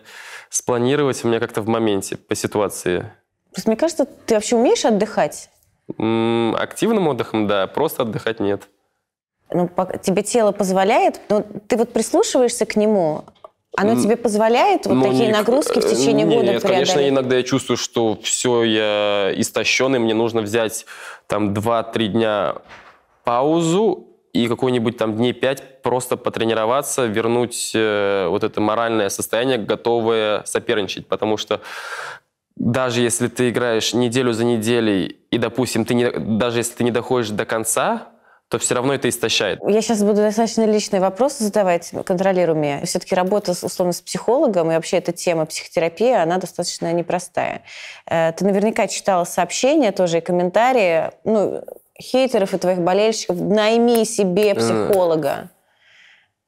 спланировать, у меня как-то в моменте, по ситуации. Просто мне кажется, ты вообще умеешь отдыхать? Активным отдыхом, да, просто отдыхать нет. Тебе тело позволяет, но ты вот прислушиваешься к нему, Оно тебе позволяет вот такие нагрузки в течение года преодолеть? Нет, конечно, иногда я чувствую, что все, я истощен, и мне нужно взять там 2-3 дня паузу и какой-нибудь там дней 5 просто потренироваться, вернуть вот это моральное состояние, готовое соперничать. Потому что даже если ты играешь неделю за неделей, и, допустим, даже если ты не доходишь до конца, то все равно это истощает. Я сейчас буду достаточно личные вопросы задавать, контролируй меня. Все-таки работа, условно, с психологом и вообще эта тема психотерапии, она достаточно непростая. Ты наверняка читала сообщения тоже и комментарии, ну, хейтеров и твоих болельщиков. Найми себе психолога.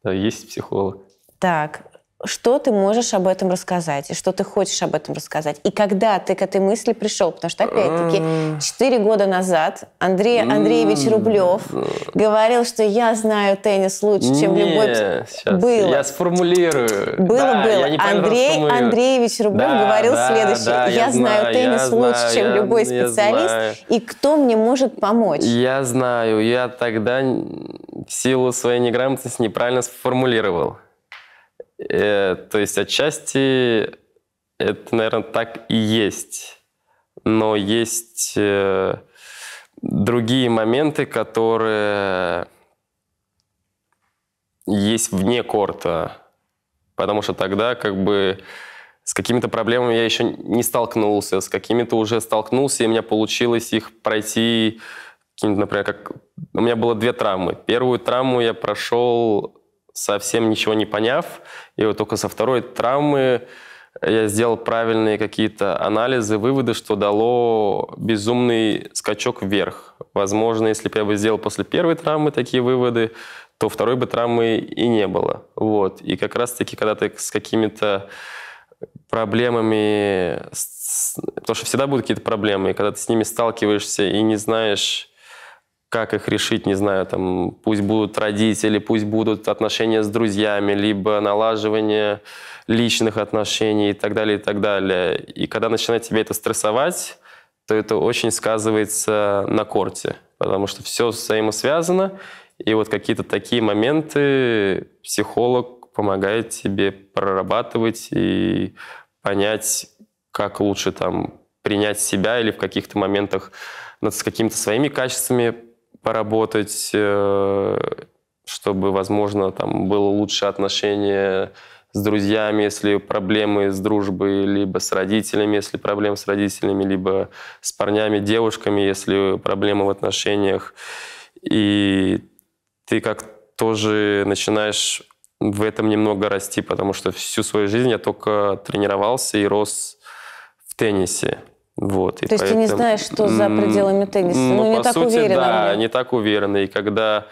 Да, есть психолог. Так, что ты можешь об этом рассказать? И что ты хочешь об этом рассказать? И когда ты к этой мысли пришел? Потому что, опять-таки, 4 года назад Андрей Андреевич Рублёв говорил, что я знаю теннис лучше, чем любой... Было. Я сформулирую. Было-было. Андрей Андреевич Рублёв говорил следующее. Я знаю теннис лучше, чем любой специалист. И кто мне может помочь? Я знаю. Я тогда в силу своей неграмотности неправильно сформулировал. То есть отчасти это, наверное, так и есть. Но есть другие моменты, которые есть вне корта. Потому что тогда как бы с какими-то проблемами я еще не столкнулся, с какими-то уже столкнулся, и у меня получилось их пройти. Например, как... у меня было 2 травмы. Первую травму я прошел... совсем ничего не поняв. И вот только со второй травмы я сделал правильные какие-то анализы, выводы, что дало безумный скачок вверх. Возможно, если бы я сделал после первой травмы такие выводы, то второй бы травмы и не было. Вот. И как раз-таки, когда ты с какими-то проблемами, потому что всегда будут какие-то проблемы, и когда ты с ними сталкиваешься и не знаешь... как их решить, не знаю, там, пусть будут родители, пусть будут отношения с друзьями, либо налаживание личных отношений и так далее, и так далее. И когда начинает тебя это стрессовать, то это очень сказывается на корте, потому что все взаимосвязано, и вот какие-то такие моменты психолог помогает тебе прорабатывать и понять, как лучше там принять себя или в каких-то моментах над какими-то своими качествами поработать, чтобы, возможно, там было лучшее отношение с друзьями, если проблемы с дружбой, либо с родителями, если проблемы с родителями, либо с парнями, девушками, если проблемы в отношениях. И ты как тоже начинаешь в этом немного расти, потому что всю свою жизнь я только тренировался и рос в теннисе. Вот, то есть поэтому... ты не знаешь, что за пределами тенниса? Ну, не по так сути, уверенно. Да, не так уверенно. И когда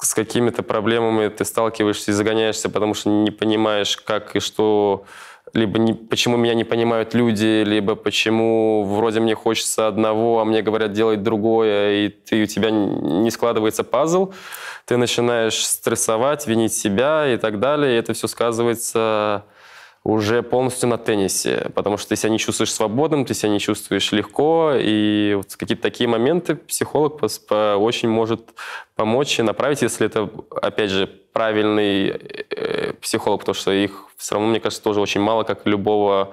с какими-то проблемами ты сталкиваешься и загоняешься, потому что не понимаешь, как и что, либо почему меня не понимают люди, либо почему вроде мне хочется одного, а мне говорят делать другое, и у тебя не складывается пазл, ты начинаешь стрессовать, винить себя и так далее, и это все сказывается... уже полностью на теннисе, потому что ты себя не чувствуешь свободным, ты себя не чувствуешь легко, и вот какие-то такие моменты психолог очень может помочь и направить, если это, опять же, правильный психолог, потому что их все равно, мне кажется, тоже очень мало, как любого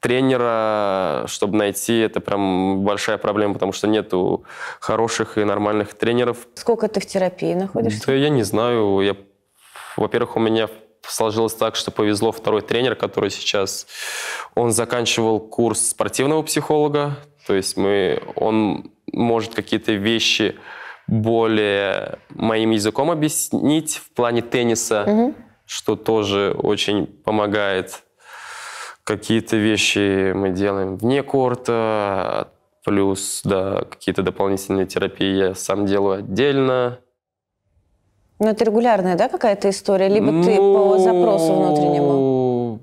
тренера, чтобы найти, это прям большая проблема, потому что нету хороших и нормальных тренеров. Сколько ты в терапии находишься? Да, я не знаю, во-первых, у меня... сложилось так, что повезло, второй тренер, который сейчас, он заканчивал курс спортивного психолога, то есть он может какие-то вещи более моим языком объяснить в плане тенниса, что тоже очень помогает. Какие-то вещи мы делаем вне корта, плюс какие-то дополнительные терапии я сам делаю отдельно. Но это регулярная, какая-то история? Либо ты по запросу внутреннему?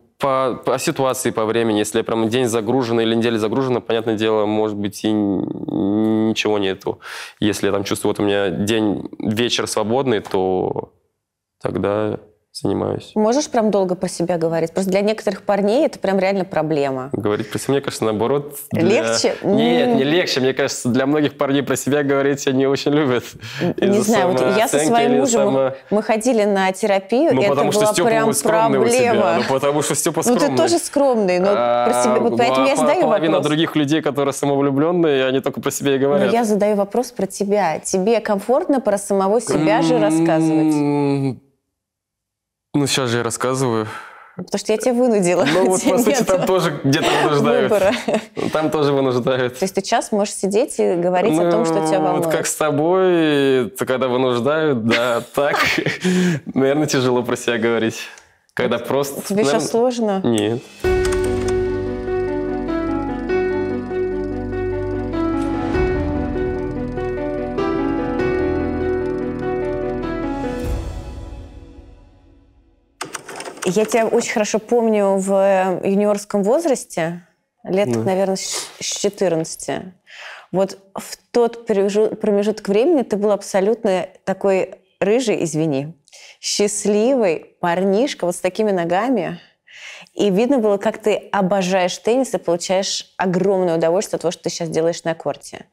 По ситуации, по времени. Если я прям день загружен или неделя загружена, понятное дело, может быть, и ничего нету. Если я там чувствую, вот у меня день, вечер свободный, то тогда занимаюсь. Можешь прям долго про себя говорить? Просто для некоторых парней это прям реально проблема. Говорить про себя, мне кажется, наоборот... Для... Легче? Нет, не легче. Мне кажется, для многих парней про себя говорить они очень любят. Не знаю, вот я со своим мужем, мы ходили на терапию, ну, это потому, была что прям проблема. Ну, потому что Степа скромный. Ну, ты тоже скромный, но про себя... Вот поэтому я задаю вопрос. Половина других людей, которые самовлюбленные, они только про себя и говорят. Но я задаю вопрос про тебя. Тебе комфортно про самого себя же рассказывать? Ну, сейчас же я рассказываю. Потому что я тебя вынудила. Ну, вот, по сути, там тоже где-то вынуждают. Там тоже вынуждают. То есть ты час можешь сидеть и говорить о том, что тебя волнует. Вот как с тобой, когда вынуждают, да, так, наверное, тяжело про себя говорить. Когда просто... Тебе сейчас сложно? Нет. Я тебя очень хорошо помню в юниорском возрасте, лет, наверное, с 14. Вот в тот промежуток времени ты был абсолютно такой рыжий, извини, счастливый парнишка вот с такими ногами. И видно было, как ты обожаешь теннис и получаешь огромное удовольствие от того, что ты сейчас делаешь на корте.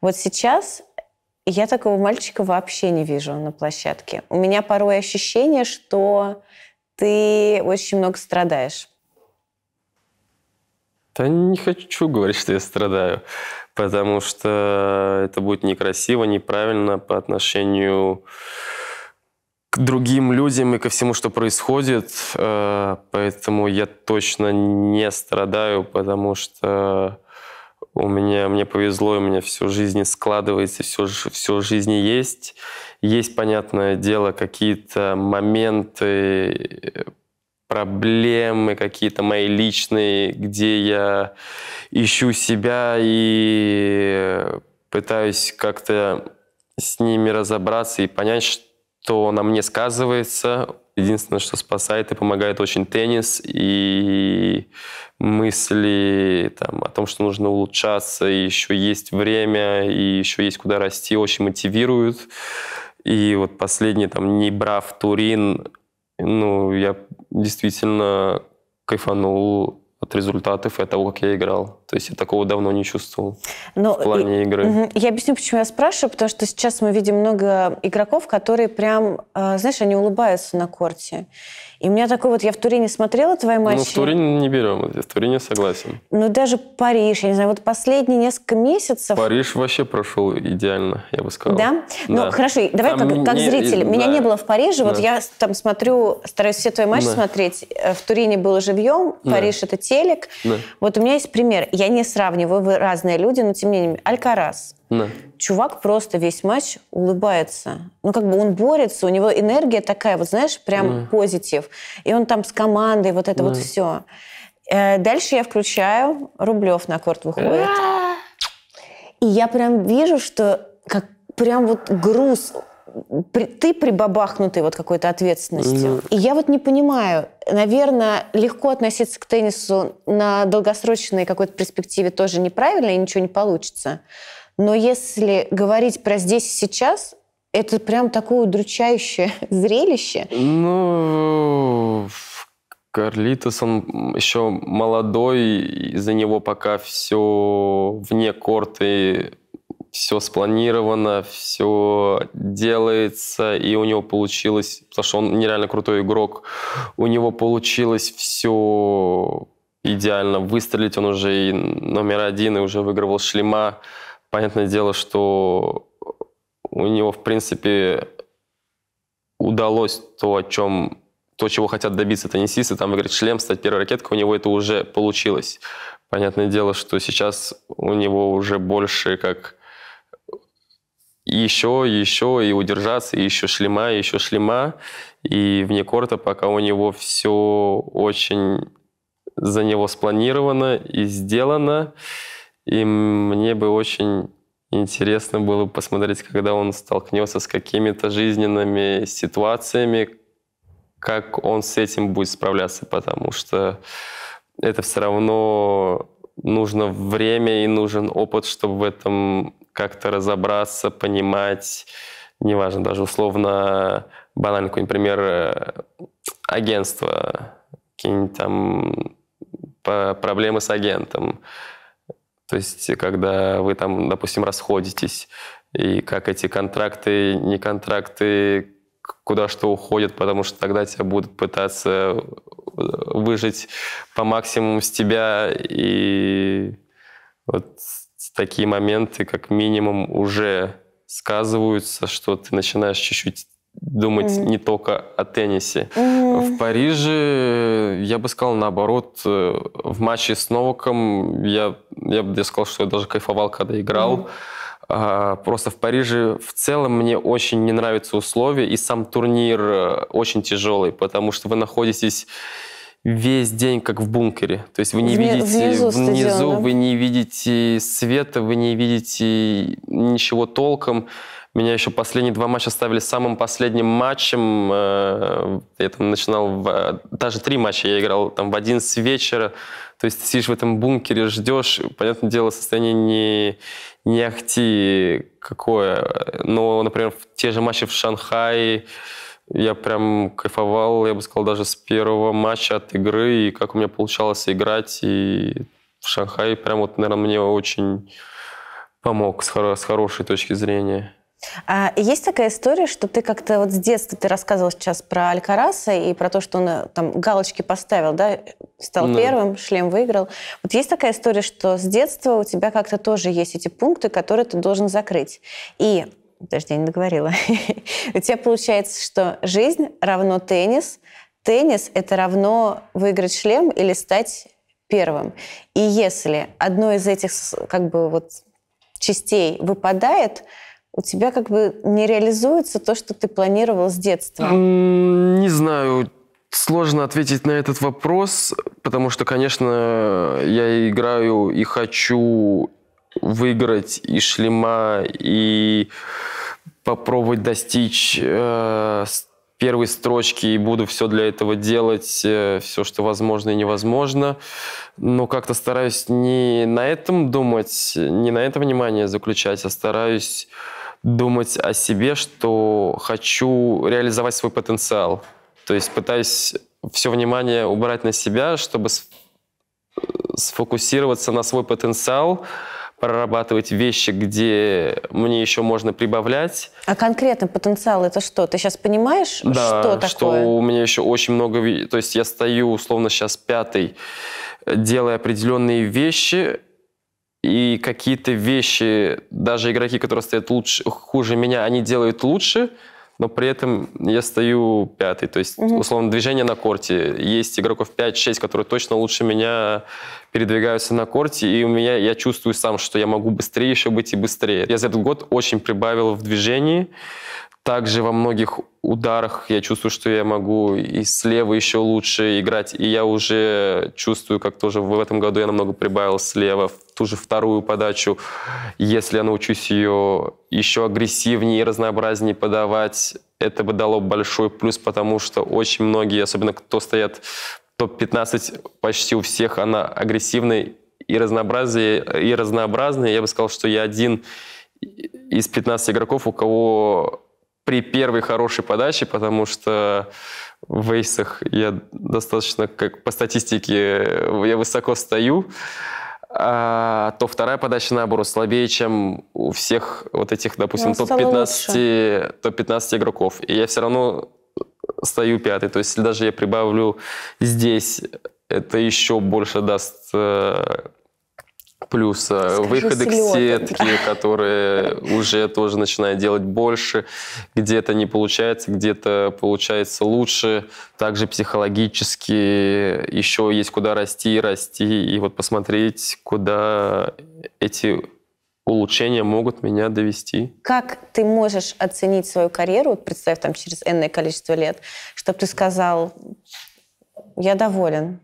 Вот сейчас я такого мальчика вообще не вижу на площадке. У меня порой ощущение, что... Ты очень много страдаешь. Да не хочу говорить, что я страдаю, потому что это будет некрасиво, неправильно по отношению к другим людям и ко всему, что происходит. Поэтому я точно не страдаю, потому что мне повезло, у меня все в жизни складывается, все в жизни есть. Есть, понятное дело, какие-то моменты, проблемы, какие-то мои личные, где я ищу себя и пытаюсь как-то с ними разобраться и понять, что на мне сказывается. Единственное, что спасает и помогает очень теннис и мысли там, о том, что нужно улучшаться, и еще есть время, и еще есть куда расти, очень мотивируют. И вот последний, там, не брав Турин, ну, я действительно кайфанул от результатов и от того, как я играл. То есть я такого давно не чувствовал в плане игры. Я объясню, почему я спрашиваю, потому что сейчас мы видим много игроков, которые прям, знаешь, они улыбаются на корте. И у меня такой вот, я в Турине смотрела твои матчи. Ну, в Турине не берем, я в Турине согласен. Ну, даже Париж, я не знаю, вот последние несколько месяцев... Париж вообще прошел идеально, я бы сказал. Да? Ну, хорошо, давай как зритель. Меня не было в Париже, вот я там смотрю, стараюсь все твои матчи смотреть. В Турине было живьем, Париж это телек. Вот у меня есть пример. Я не сравниваю, вы разные люди, но тем не менее. Алькарас. Чувак просто весь матч улыбается. Ну, как бы он борется, у него энергия такая, вот знаешь, прям позитив. И он там с командой, вот это вот все. Дальше я включаю, Рублёв на корт выходит. И я прям вижу, что как прям вот груз... Ты прибабахнутый вот какой-то ответственностью. И я вот не понимаю, наверное, легко относиться к теннису на долгосрочной какой-то перспективе тоже неправильно, и ничего не получится. Но если говорить про здесь и сейчас, это прям такое удручающее зрелище. Ну, Карлитос, он еще молодой, из-за него пока все вне корты. Все спланировано, все делается, и у него получилось, потому что он нереально крутой игрок, у него получилось все идеально выстрелить, он уже и №1, и уже выигрывал шлема. Понятное дело, что у него, в принципе, удалось то, чего хотят добиться теннисисты, там выиграть шлем, стать первой ракеткой, у него это уже получилось. Понятное дело, что сейчас у него уже больше как... еще, и удержаться, и еще шлема. И вне корта пока у него все очень за него спланировано и сделано. И мне бы очень интересно было посмотреть, когда он столкнется с какими-то жизненными ситуациями, как он с этим будет справляться, потому что это все равно нужно время и нужен опыт, чтобы в этом... как-то разобраться, понимать, неважно, даже условно банальный какой-нибудь пример, агентство, какие-нибудь там проблемы с агентом. То есть, когда вы там, допустим, расходитесь, и как эти контракты, не контракты, куда что уходит, потому что тогда тебя будут пытаться выжить по максимуму с тебя, и вот такие моменты как минимум уже сказываются, что ты начинаешь чуть-чуть думать не только о теннисе. В Париже, я бы сказал, наоборот, в матче с Новаком я бы сказал, что я даже кайфовал, когда играл. Просто в Париже в целом мне очень не нравятся условия, и сам турнир очень тяжелый, потому что вы находитесь весь день как в бункере. То есть вы не видите внизу, вы не видите света, вы не видите ничего толком. Меня еще последние два матча ставили самым последним матчем. Я там начинал, даже три матча я играл там в 11 вечера. То есть ты сидишь в этом бункере, ждешь. Понятное дело, состояние не ахти какое. Но, например, в те же матчи в Шанхае я прям кайфовал, я бы сказал, даже с первого матча от игры. И как у меня получалось играть. И в Шанхае прям вот, наверное, мне очень помог с хорошей точки зрения. А есть такая история, что ты как-то вот с детства, ты рассказывал сейчас про Алькараса и про то, что он там галочки поставил, да, стал первым, шлем выиграл. Вот есть такая история, что с детства у тебя как-то тоже есть эти пункты, которые ты должен закрыть. И, подожди, я не договорила. У тебя получается, что жизнь равно теннис. Теннис – это равно выиграть шлем или стать первым. И если одно из этих как бы вот частей выпадает, у тебя как бы не реализуется то, что ты планировал с детства? Не знаю. Сложно ответить на этот вопрос, потому что, конечно, я играю и хочу выиграть и шлема, и попробовать достичь первой строчки, и буду все для этого делать, все, что возможно и невозможно. Но как-то стараюсь не на этом думать, не на это внимание заключать, а стараюсь думать о себе, что хочу реализовать свой потенциал. То есть пытаюсь все внимание убрать на себя, чтобы сфокусироваться на свой потенциал, прорабатывать вещи, где мне еще можно прибавлять. А конкретно потенциал это что? Ты сейчас понимаешь, да, что такое? Что у меня еще очень много... То есть я стою, условно, сейчас пятый, делая определенные вещи, и какие-то вещи, даже игроки, которые стоят лучше, хуже меня, они делают лучше, но при этом я стою пятый. То есть, условно, движение на корте. Есть игроков 5-6, которые точно лучше меня передвигаются на корте, и у меня, я чувствую сам, что я могу быстрее еще быть и быстрее. Я за этот год очень прибавил в движении. Также во многих ударах я чувствую, что я могу и слева еще лучше играть. И я уже чувствую, как тоже в этом году я намного прибавил слева, в ту же вторую подачу. Если я научусь ее еще агрессивнее и разнообразнее подавать, это бы дало большой плюс, потому что очень многие, особенно кто стоят топ-15, почти у всех она агрессивная и разнообразная. Я бы сказал, что я один из 15 игроков, у кого... при первой хорошей подаче, потому что в эйсах я достаточно, как по статистике, я высоко стою, то вторая подача, наоборот, слабее, чем у всех вот этих, допустим, топ-15 игроков. И я все равно стою пятый. То есть, если даже я прибавлю здесь, это еще больше даст... плюс выходы к сетке, которые уже тоже начинают делать больше. Где-то не получается, где-то получается лучше. Также психологически еще есть куда расти и расти. И вот посмотреть, куда эти улучшения могут меня довести. Как ты можешь оценить свою карьеру, вот представь там через энное количество лет, чтобы ты сказал, я доволен?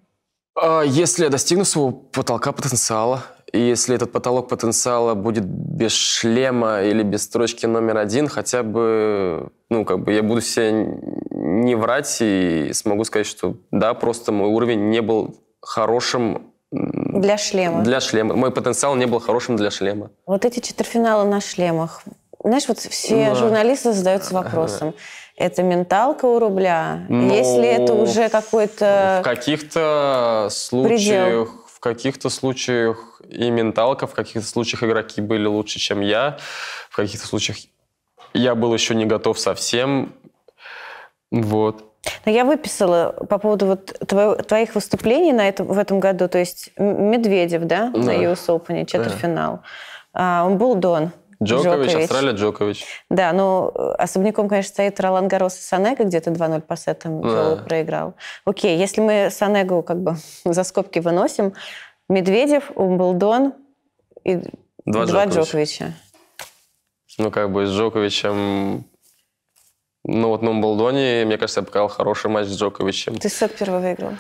Если я достигну своего потолка потенциала, и если этот потолок потенциала будет без шлема или без строчки №1, хотя бы, ну, как бы я буду себе не врать и смогу сказать, что да, просто мой уровень не был хорошим для шлема. Мой потенциал не был хорошим для шлема. Вот эти четвертьфиналы на шлемах. Знаешь, вот все журналисты задаются вопросом. Это менталка у Рубля? Но есть ли это уже какой-то предел? В каких-то случаях и менталка, в каких-то случаях игроки были лучше, чем я. В каких-то случаях я был еще не готов совсем. Вот. Но я выписала по поводу вот твоих выступлений в этом году. То есть Медведев, да, на US Open, четвертьфинал. Да. Уимблдон. Джокович, Австралия, Джокович. Да, ну, особняком, конечно, стоит Ролан Гарос и Санега, где-то 2-0 по сетам проиграл. Окей, если мы Санегу как бы за скобки выносим, Медведев, Уимблдон и два Джоковича. Ну, как бы с Джоковичем... Ну, вот на Уимблдоне, мне кажется, я показал хороший матч с Джоковичем. Ты сет первый выиграл?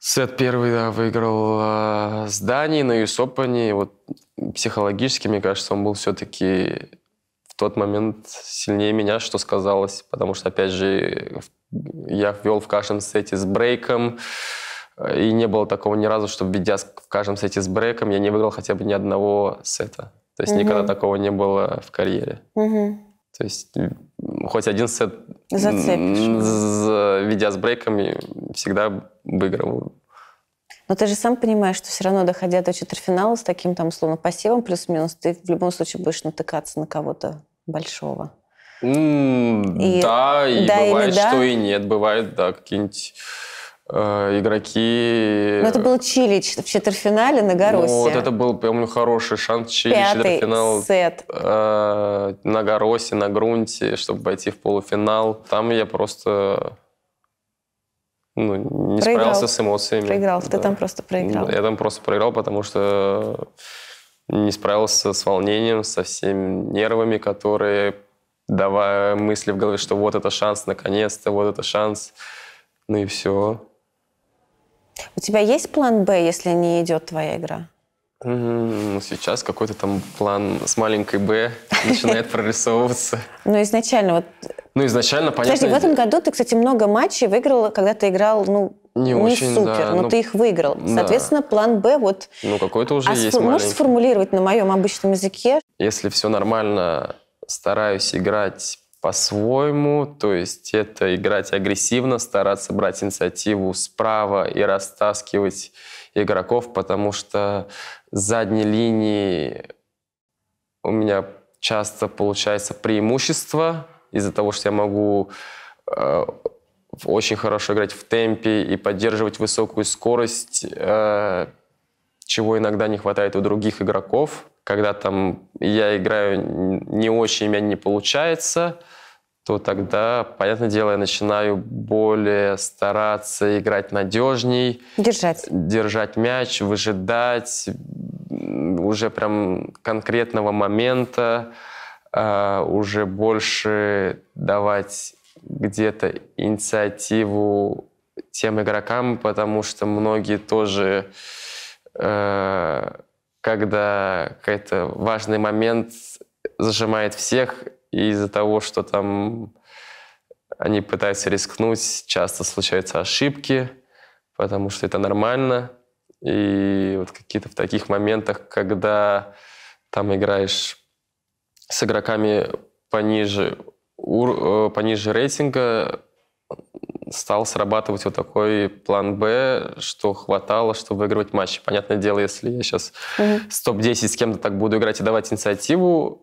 Сет первый, да, выиграл с Данией на US Open. Вот психологически, мне кажется, он был все-таки в тот момент сильнее меня, что сказалось. Потому что, опять же, я ввел в каждом сете с брейком. И не было такого ни разу, что введя в каждом сете с брейком, я не выиграл хотя бы ни одного сета. То есть никогда такого не было в карьере. То есть хоть один сет, ведя с брейком, всегда выигрывал. Но ты же сам понимаешь, что все равно, доходя до четвертьфинала с таким там условно пассивом плюс-минус, ты в любом случае будешь натыкаться на кого-то большого. Да, и бывает, что и нет. Бывает, да, какие-нибудь игроки... Ну, это был Чилич в четвертьфинале на Гаросе. Ну, вот это был, помню, хороший шанс. Чилич, четвертьфинал сет. На Гаросе, на грунте, чтобы войти в полуфинал. Там я просто... Ну, не справился с эмоциями. Проиграл. Да. Ты там просто проиграл. Я там просто проиграл, потому что не справился с волнением, со всеми нервами, которые давая мысли в голове, что вот это шанс, наконец-то, вот это шанс. Ну и все. У тебя есть план Б, если не идет твоя игра? Ну, сейчас какой-то там план с маленькой Б начинает прорисовываться. Ну, изначально вот... Ну, изначально, понятно... Подожди, в этом году ты, кстати, много матчей выиграл, когда ты играл, ну, не супер, но ты их выиграл. Соответственно, план Б вот... Ну, какой-то уже есть маленький. Можешь сформулировать на моем обычном языке? Если все нормально, стараюсь играть по-своему, то есть это играть агрессивно, стараться брать инициативу справа и растаскивать игроков, потому что с задней линии у меня часто получается преимущество из-за того, что я могу очень хорошо играть в темпе и поддерживать высокую скорость, чего иногда не хватает у других игроков. Когда там я играю не очень, у меня не получается, то тогда, понятное дело, я начинаю более стараться играть надежней. Держать мяч, выжидать уже прям конкретного момента, уже больше давать где-то инициативу тем игрокам, потому что многие тоже... когда какой-то важный момент зажимает всех, и из-за того, что там они пытаются рискнуть, часто случаются ошибки, потому что это нормально. И вот какие-то в таких моментах, когда там играешь с игроками пониже рейтинга, стал срабатывать вот такой план Б, что хватало, чтобы выигрывать матчи. Понятное дело, если я сейчас с топ-10 с кем-то так буду играть и давать инициативу,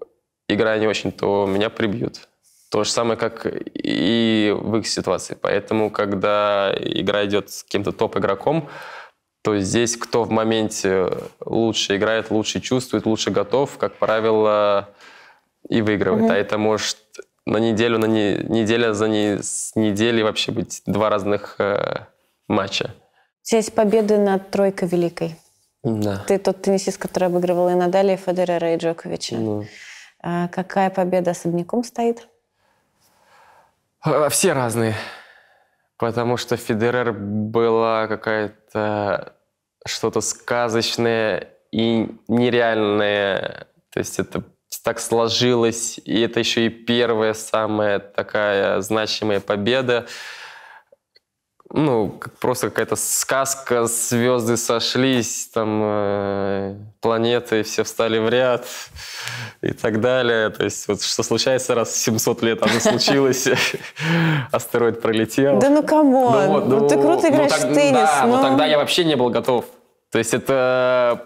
играя не очень, то меня прибьют. То же самое, как и в их ситуации. Поэтому, когда игра идет с кем-то топ-игроком, то здесь кто в моменте лучше играет, лучше чувствует, лучше готов, как правило, и выигрывает. А это может... неделя за неделей вообще быть два разных матча. У тебя есть победы над тройкой великой. Да. Ты тот теннисист, который обыгрывал и Надаля, и Федерера, и Джоковича. Да. А какая победа особняком стоит? Все разные. Потому что Федерер была какая-то что-то сказочное и нереальное. То есть это так сложилось, и это еще и первая самая такая значимая победа. ну, просто какая-то сказка, звезды сошлись, там планеты все встали в ряд и так далее. То есть вот что случается раз в 700 лет, оно случилось, астероид пролетел. Да ну камон, ну ты круто играешь в теннис. Да, но тогда я вообще не был готов. То есть это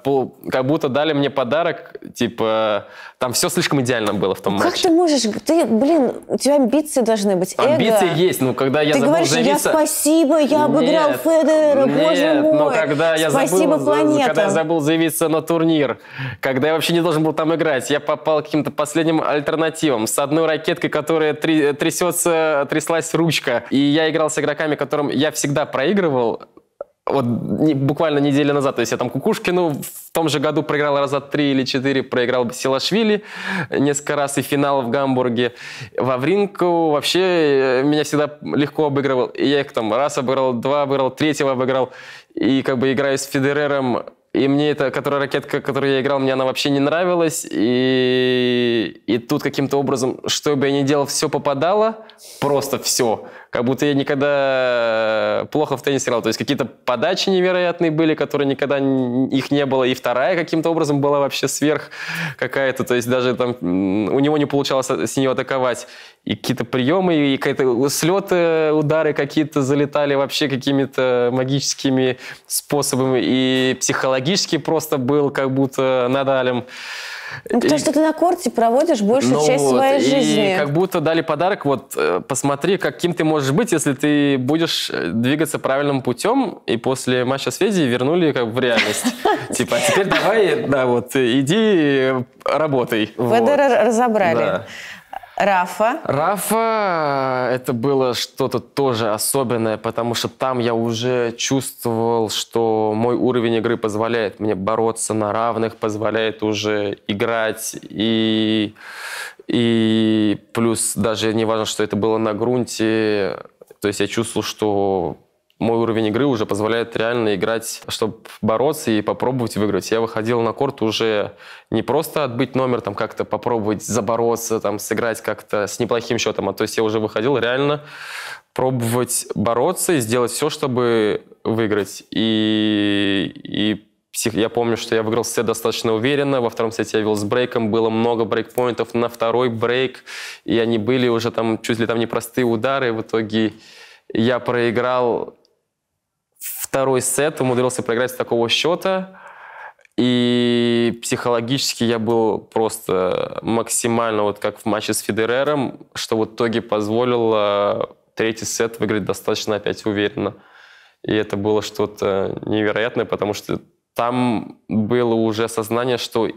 как будто дали мне подарок, типа, там все слишком идеально было в том матче. Как ты можешь? Ты, блин, у тебя амбиции должны быть, эго. Амбиции есть, но когда я забыл заявиться... Ты говоришь, я спасибо, я обыграл Федерера, боже мой, но когда я спасибо планетам. Когда я забыл заявиться на турнир, когда я вообще не должен был там играть, я попал к каким-то последним альтернативам, с одной ракеткой, которая тряслась ручка, и я играл с игроками, которым я всегда проигрывал. Вот буквально неделю назад, то есть я там Кукушкину в том же году проиграл раза 3 или 4, проиграл Басилашвили несколько раз и финал в Гамбурге. Вавринку вообще меня всегда легко обыгрывал. И я их там раз обыграл, два обыграл, третьего обыграл. И как бы играю с Федерером. И мне эта, которая ракетка, которую я играл, мне она вообще не нравилась. И тут каким-то образом, что бы я ни делал, все попадало. Просто все. Как будто я никогда плохо в теннис играл. То есть какие-то подачи невероятные были, которые никогда их не было. И вторая каким-то образом была вообще сверх какая-то. То есть даже там у него не получалось с нее атаковать. И какие-то приемы, и какие-то слеты, удары какие-то залетали вообще какими-то магическими способами. И психологически просто был как будто Надалем. Ну, потому что ты на корте проводишь большую часть своей жизни. И как будто дали подарок, вот посмотри, каким ты можешь быть, если ты будешь двигаться правильным путем, и после матча с Федей вернули как в реальность. Типа, теперь давай, да, вот, иди, работай. Федерера разобрали. Рафа. Рафа, это было что-то тоже особенное, потому что там я уже чувствовал, что мой уровень игры позволяет мне бороться на равных, позволяет уже играть. И плюс даже не важно, что это было на грунте, то есть я чувствовал, что мой уровень игры уже позволяет реально играть, чтобы бороться и попробовать выиграть. Я выходил на корт уже не просто отбыть номер, там как-то попробовать забороться, там сыграть как-то с неплохим счетом, а то есть я уже выходил реально пробовать бороться и сделать все, чтобы выиграть. Я помню, что я выиграл сет достаточно уверенно. Во втором сете я вел с брейком, было много брейкпоинтов на второй брейк, и они были уже там чуть ли там непростые удары. В итоге я проиграл второй сет, умудрился проиграть с такого счета, и психологически я был просто максимально, вот как в матче с Федерером, что в итоге позволило третий сет выиграть достаточно опять уверенно. И это было что-то невероятное, потому что там было уже осознание, что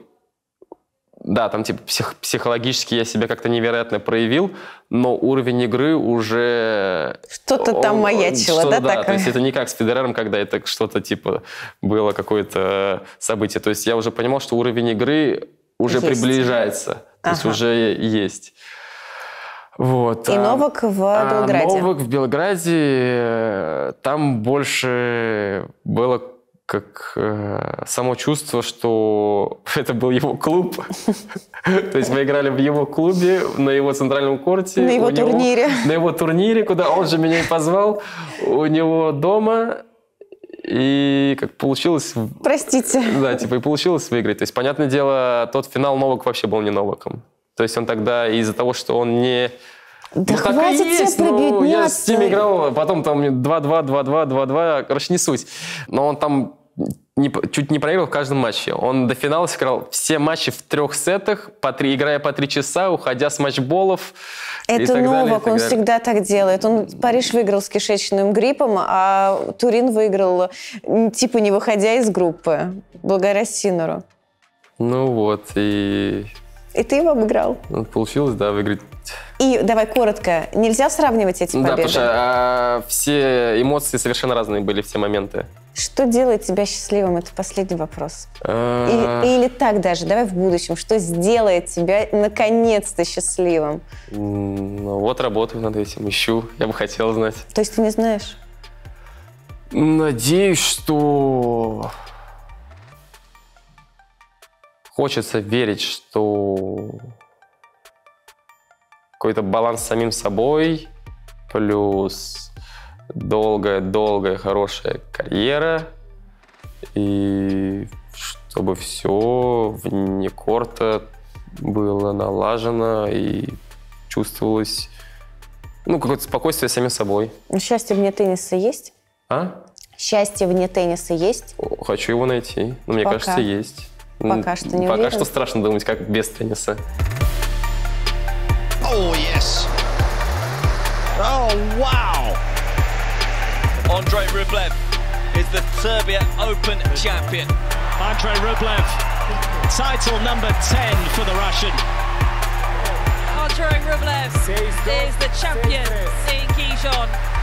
да, там типа психологически я себя как-то невероятно проявил, но уровень игры уже... Что-то там маячило, что-то, да? То есть это не как с Федерером, когда это что-то типа было какое-то событие. То есть я уже понимал, что уровень игры уже приближается. То есть уже есть. Вот. И Новак в Белграде. Новак в Белграде, там больше было... как само чувство, что это был его клуб. То есть мы играли в его клубе, на его центральном корте. На его турнире. На его турнире, куда он же меня и позвал. У него дома. И как получилось... Простите. Да, типа и получилось выиграть. То есть, понятное дело, тот финал Новак вообще был не Новаком. То есть он тогда из-за того, что он не... Да ну, хватит есть, ну, я с ним играл, потом там 2-2, 2-2, 2-2, короче, не суть. Но он там чуть не проиграл в каждом матче. Он до финала сыграл все матчи в 3 сетах, играя по 3 часа, уходя с матчболов. Это Новак, он всегда так делает. Он Париж выиграл с кишечным гриппом, а Турин выиграл, типа, не выходя из группы, благодаря Синеру. Ну вот, И ты его обыграл. Получилось, да, выиграть. И давай коротко, нельзя сравнивать эти победы? Да, потому что все эмоции совершенно разные были в те моменты. Что делает тебя счастливым? Это последний вопрос. Или так даже, давай в будущем, что сделает тебя наконец-то счастливым? Ну вот, работаю над этим, ищу, я бы хотел знать. То есть ты не знаешь? Надеюсь, что... Хочется верить, что какой-то баланс с самим собой, плюс долгая-долгая хорошая карьера, и чтобы все вне корта было налажено и чувствовалось, ну, какое-то спокойствие самим собой. Счастье вне тенниса есть? А? Счастье вне тенниса есть? Хочу его найти, но мне кажется, есть. Пока что не уверен. Пока что страшно думать, как без тенниса. Oh, yes. Oh, wow. Андрей Рублёв is the Serbia Open champion. Андрей Рублёв, title number 10 for the Russian. Андрей Рублёв is the champion in Gijon.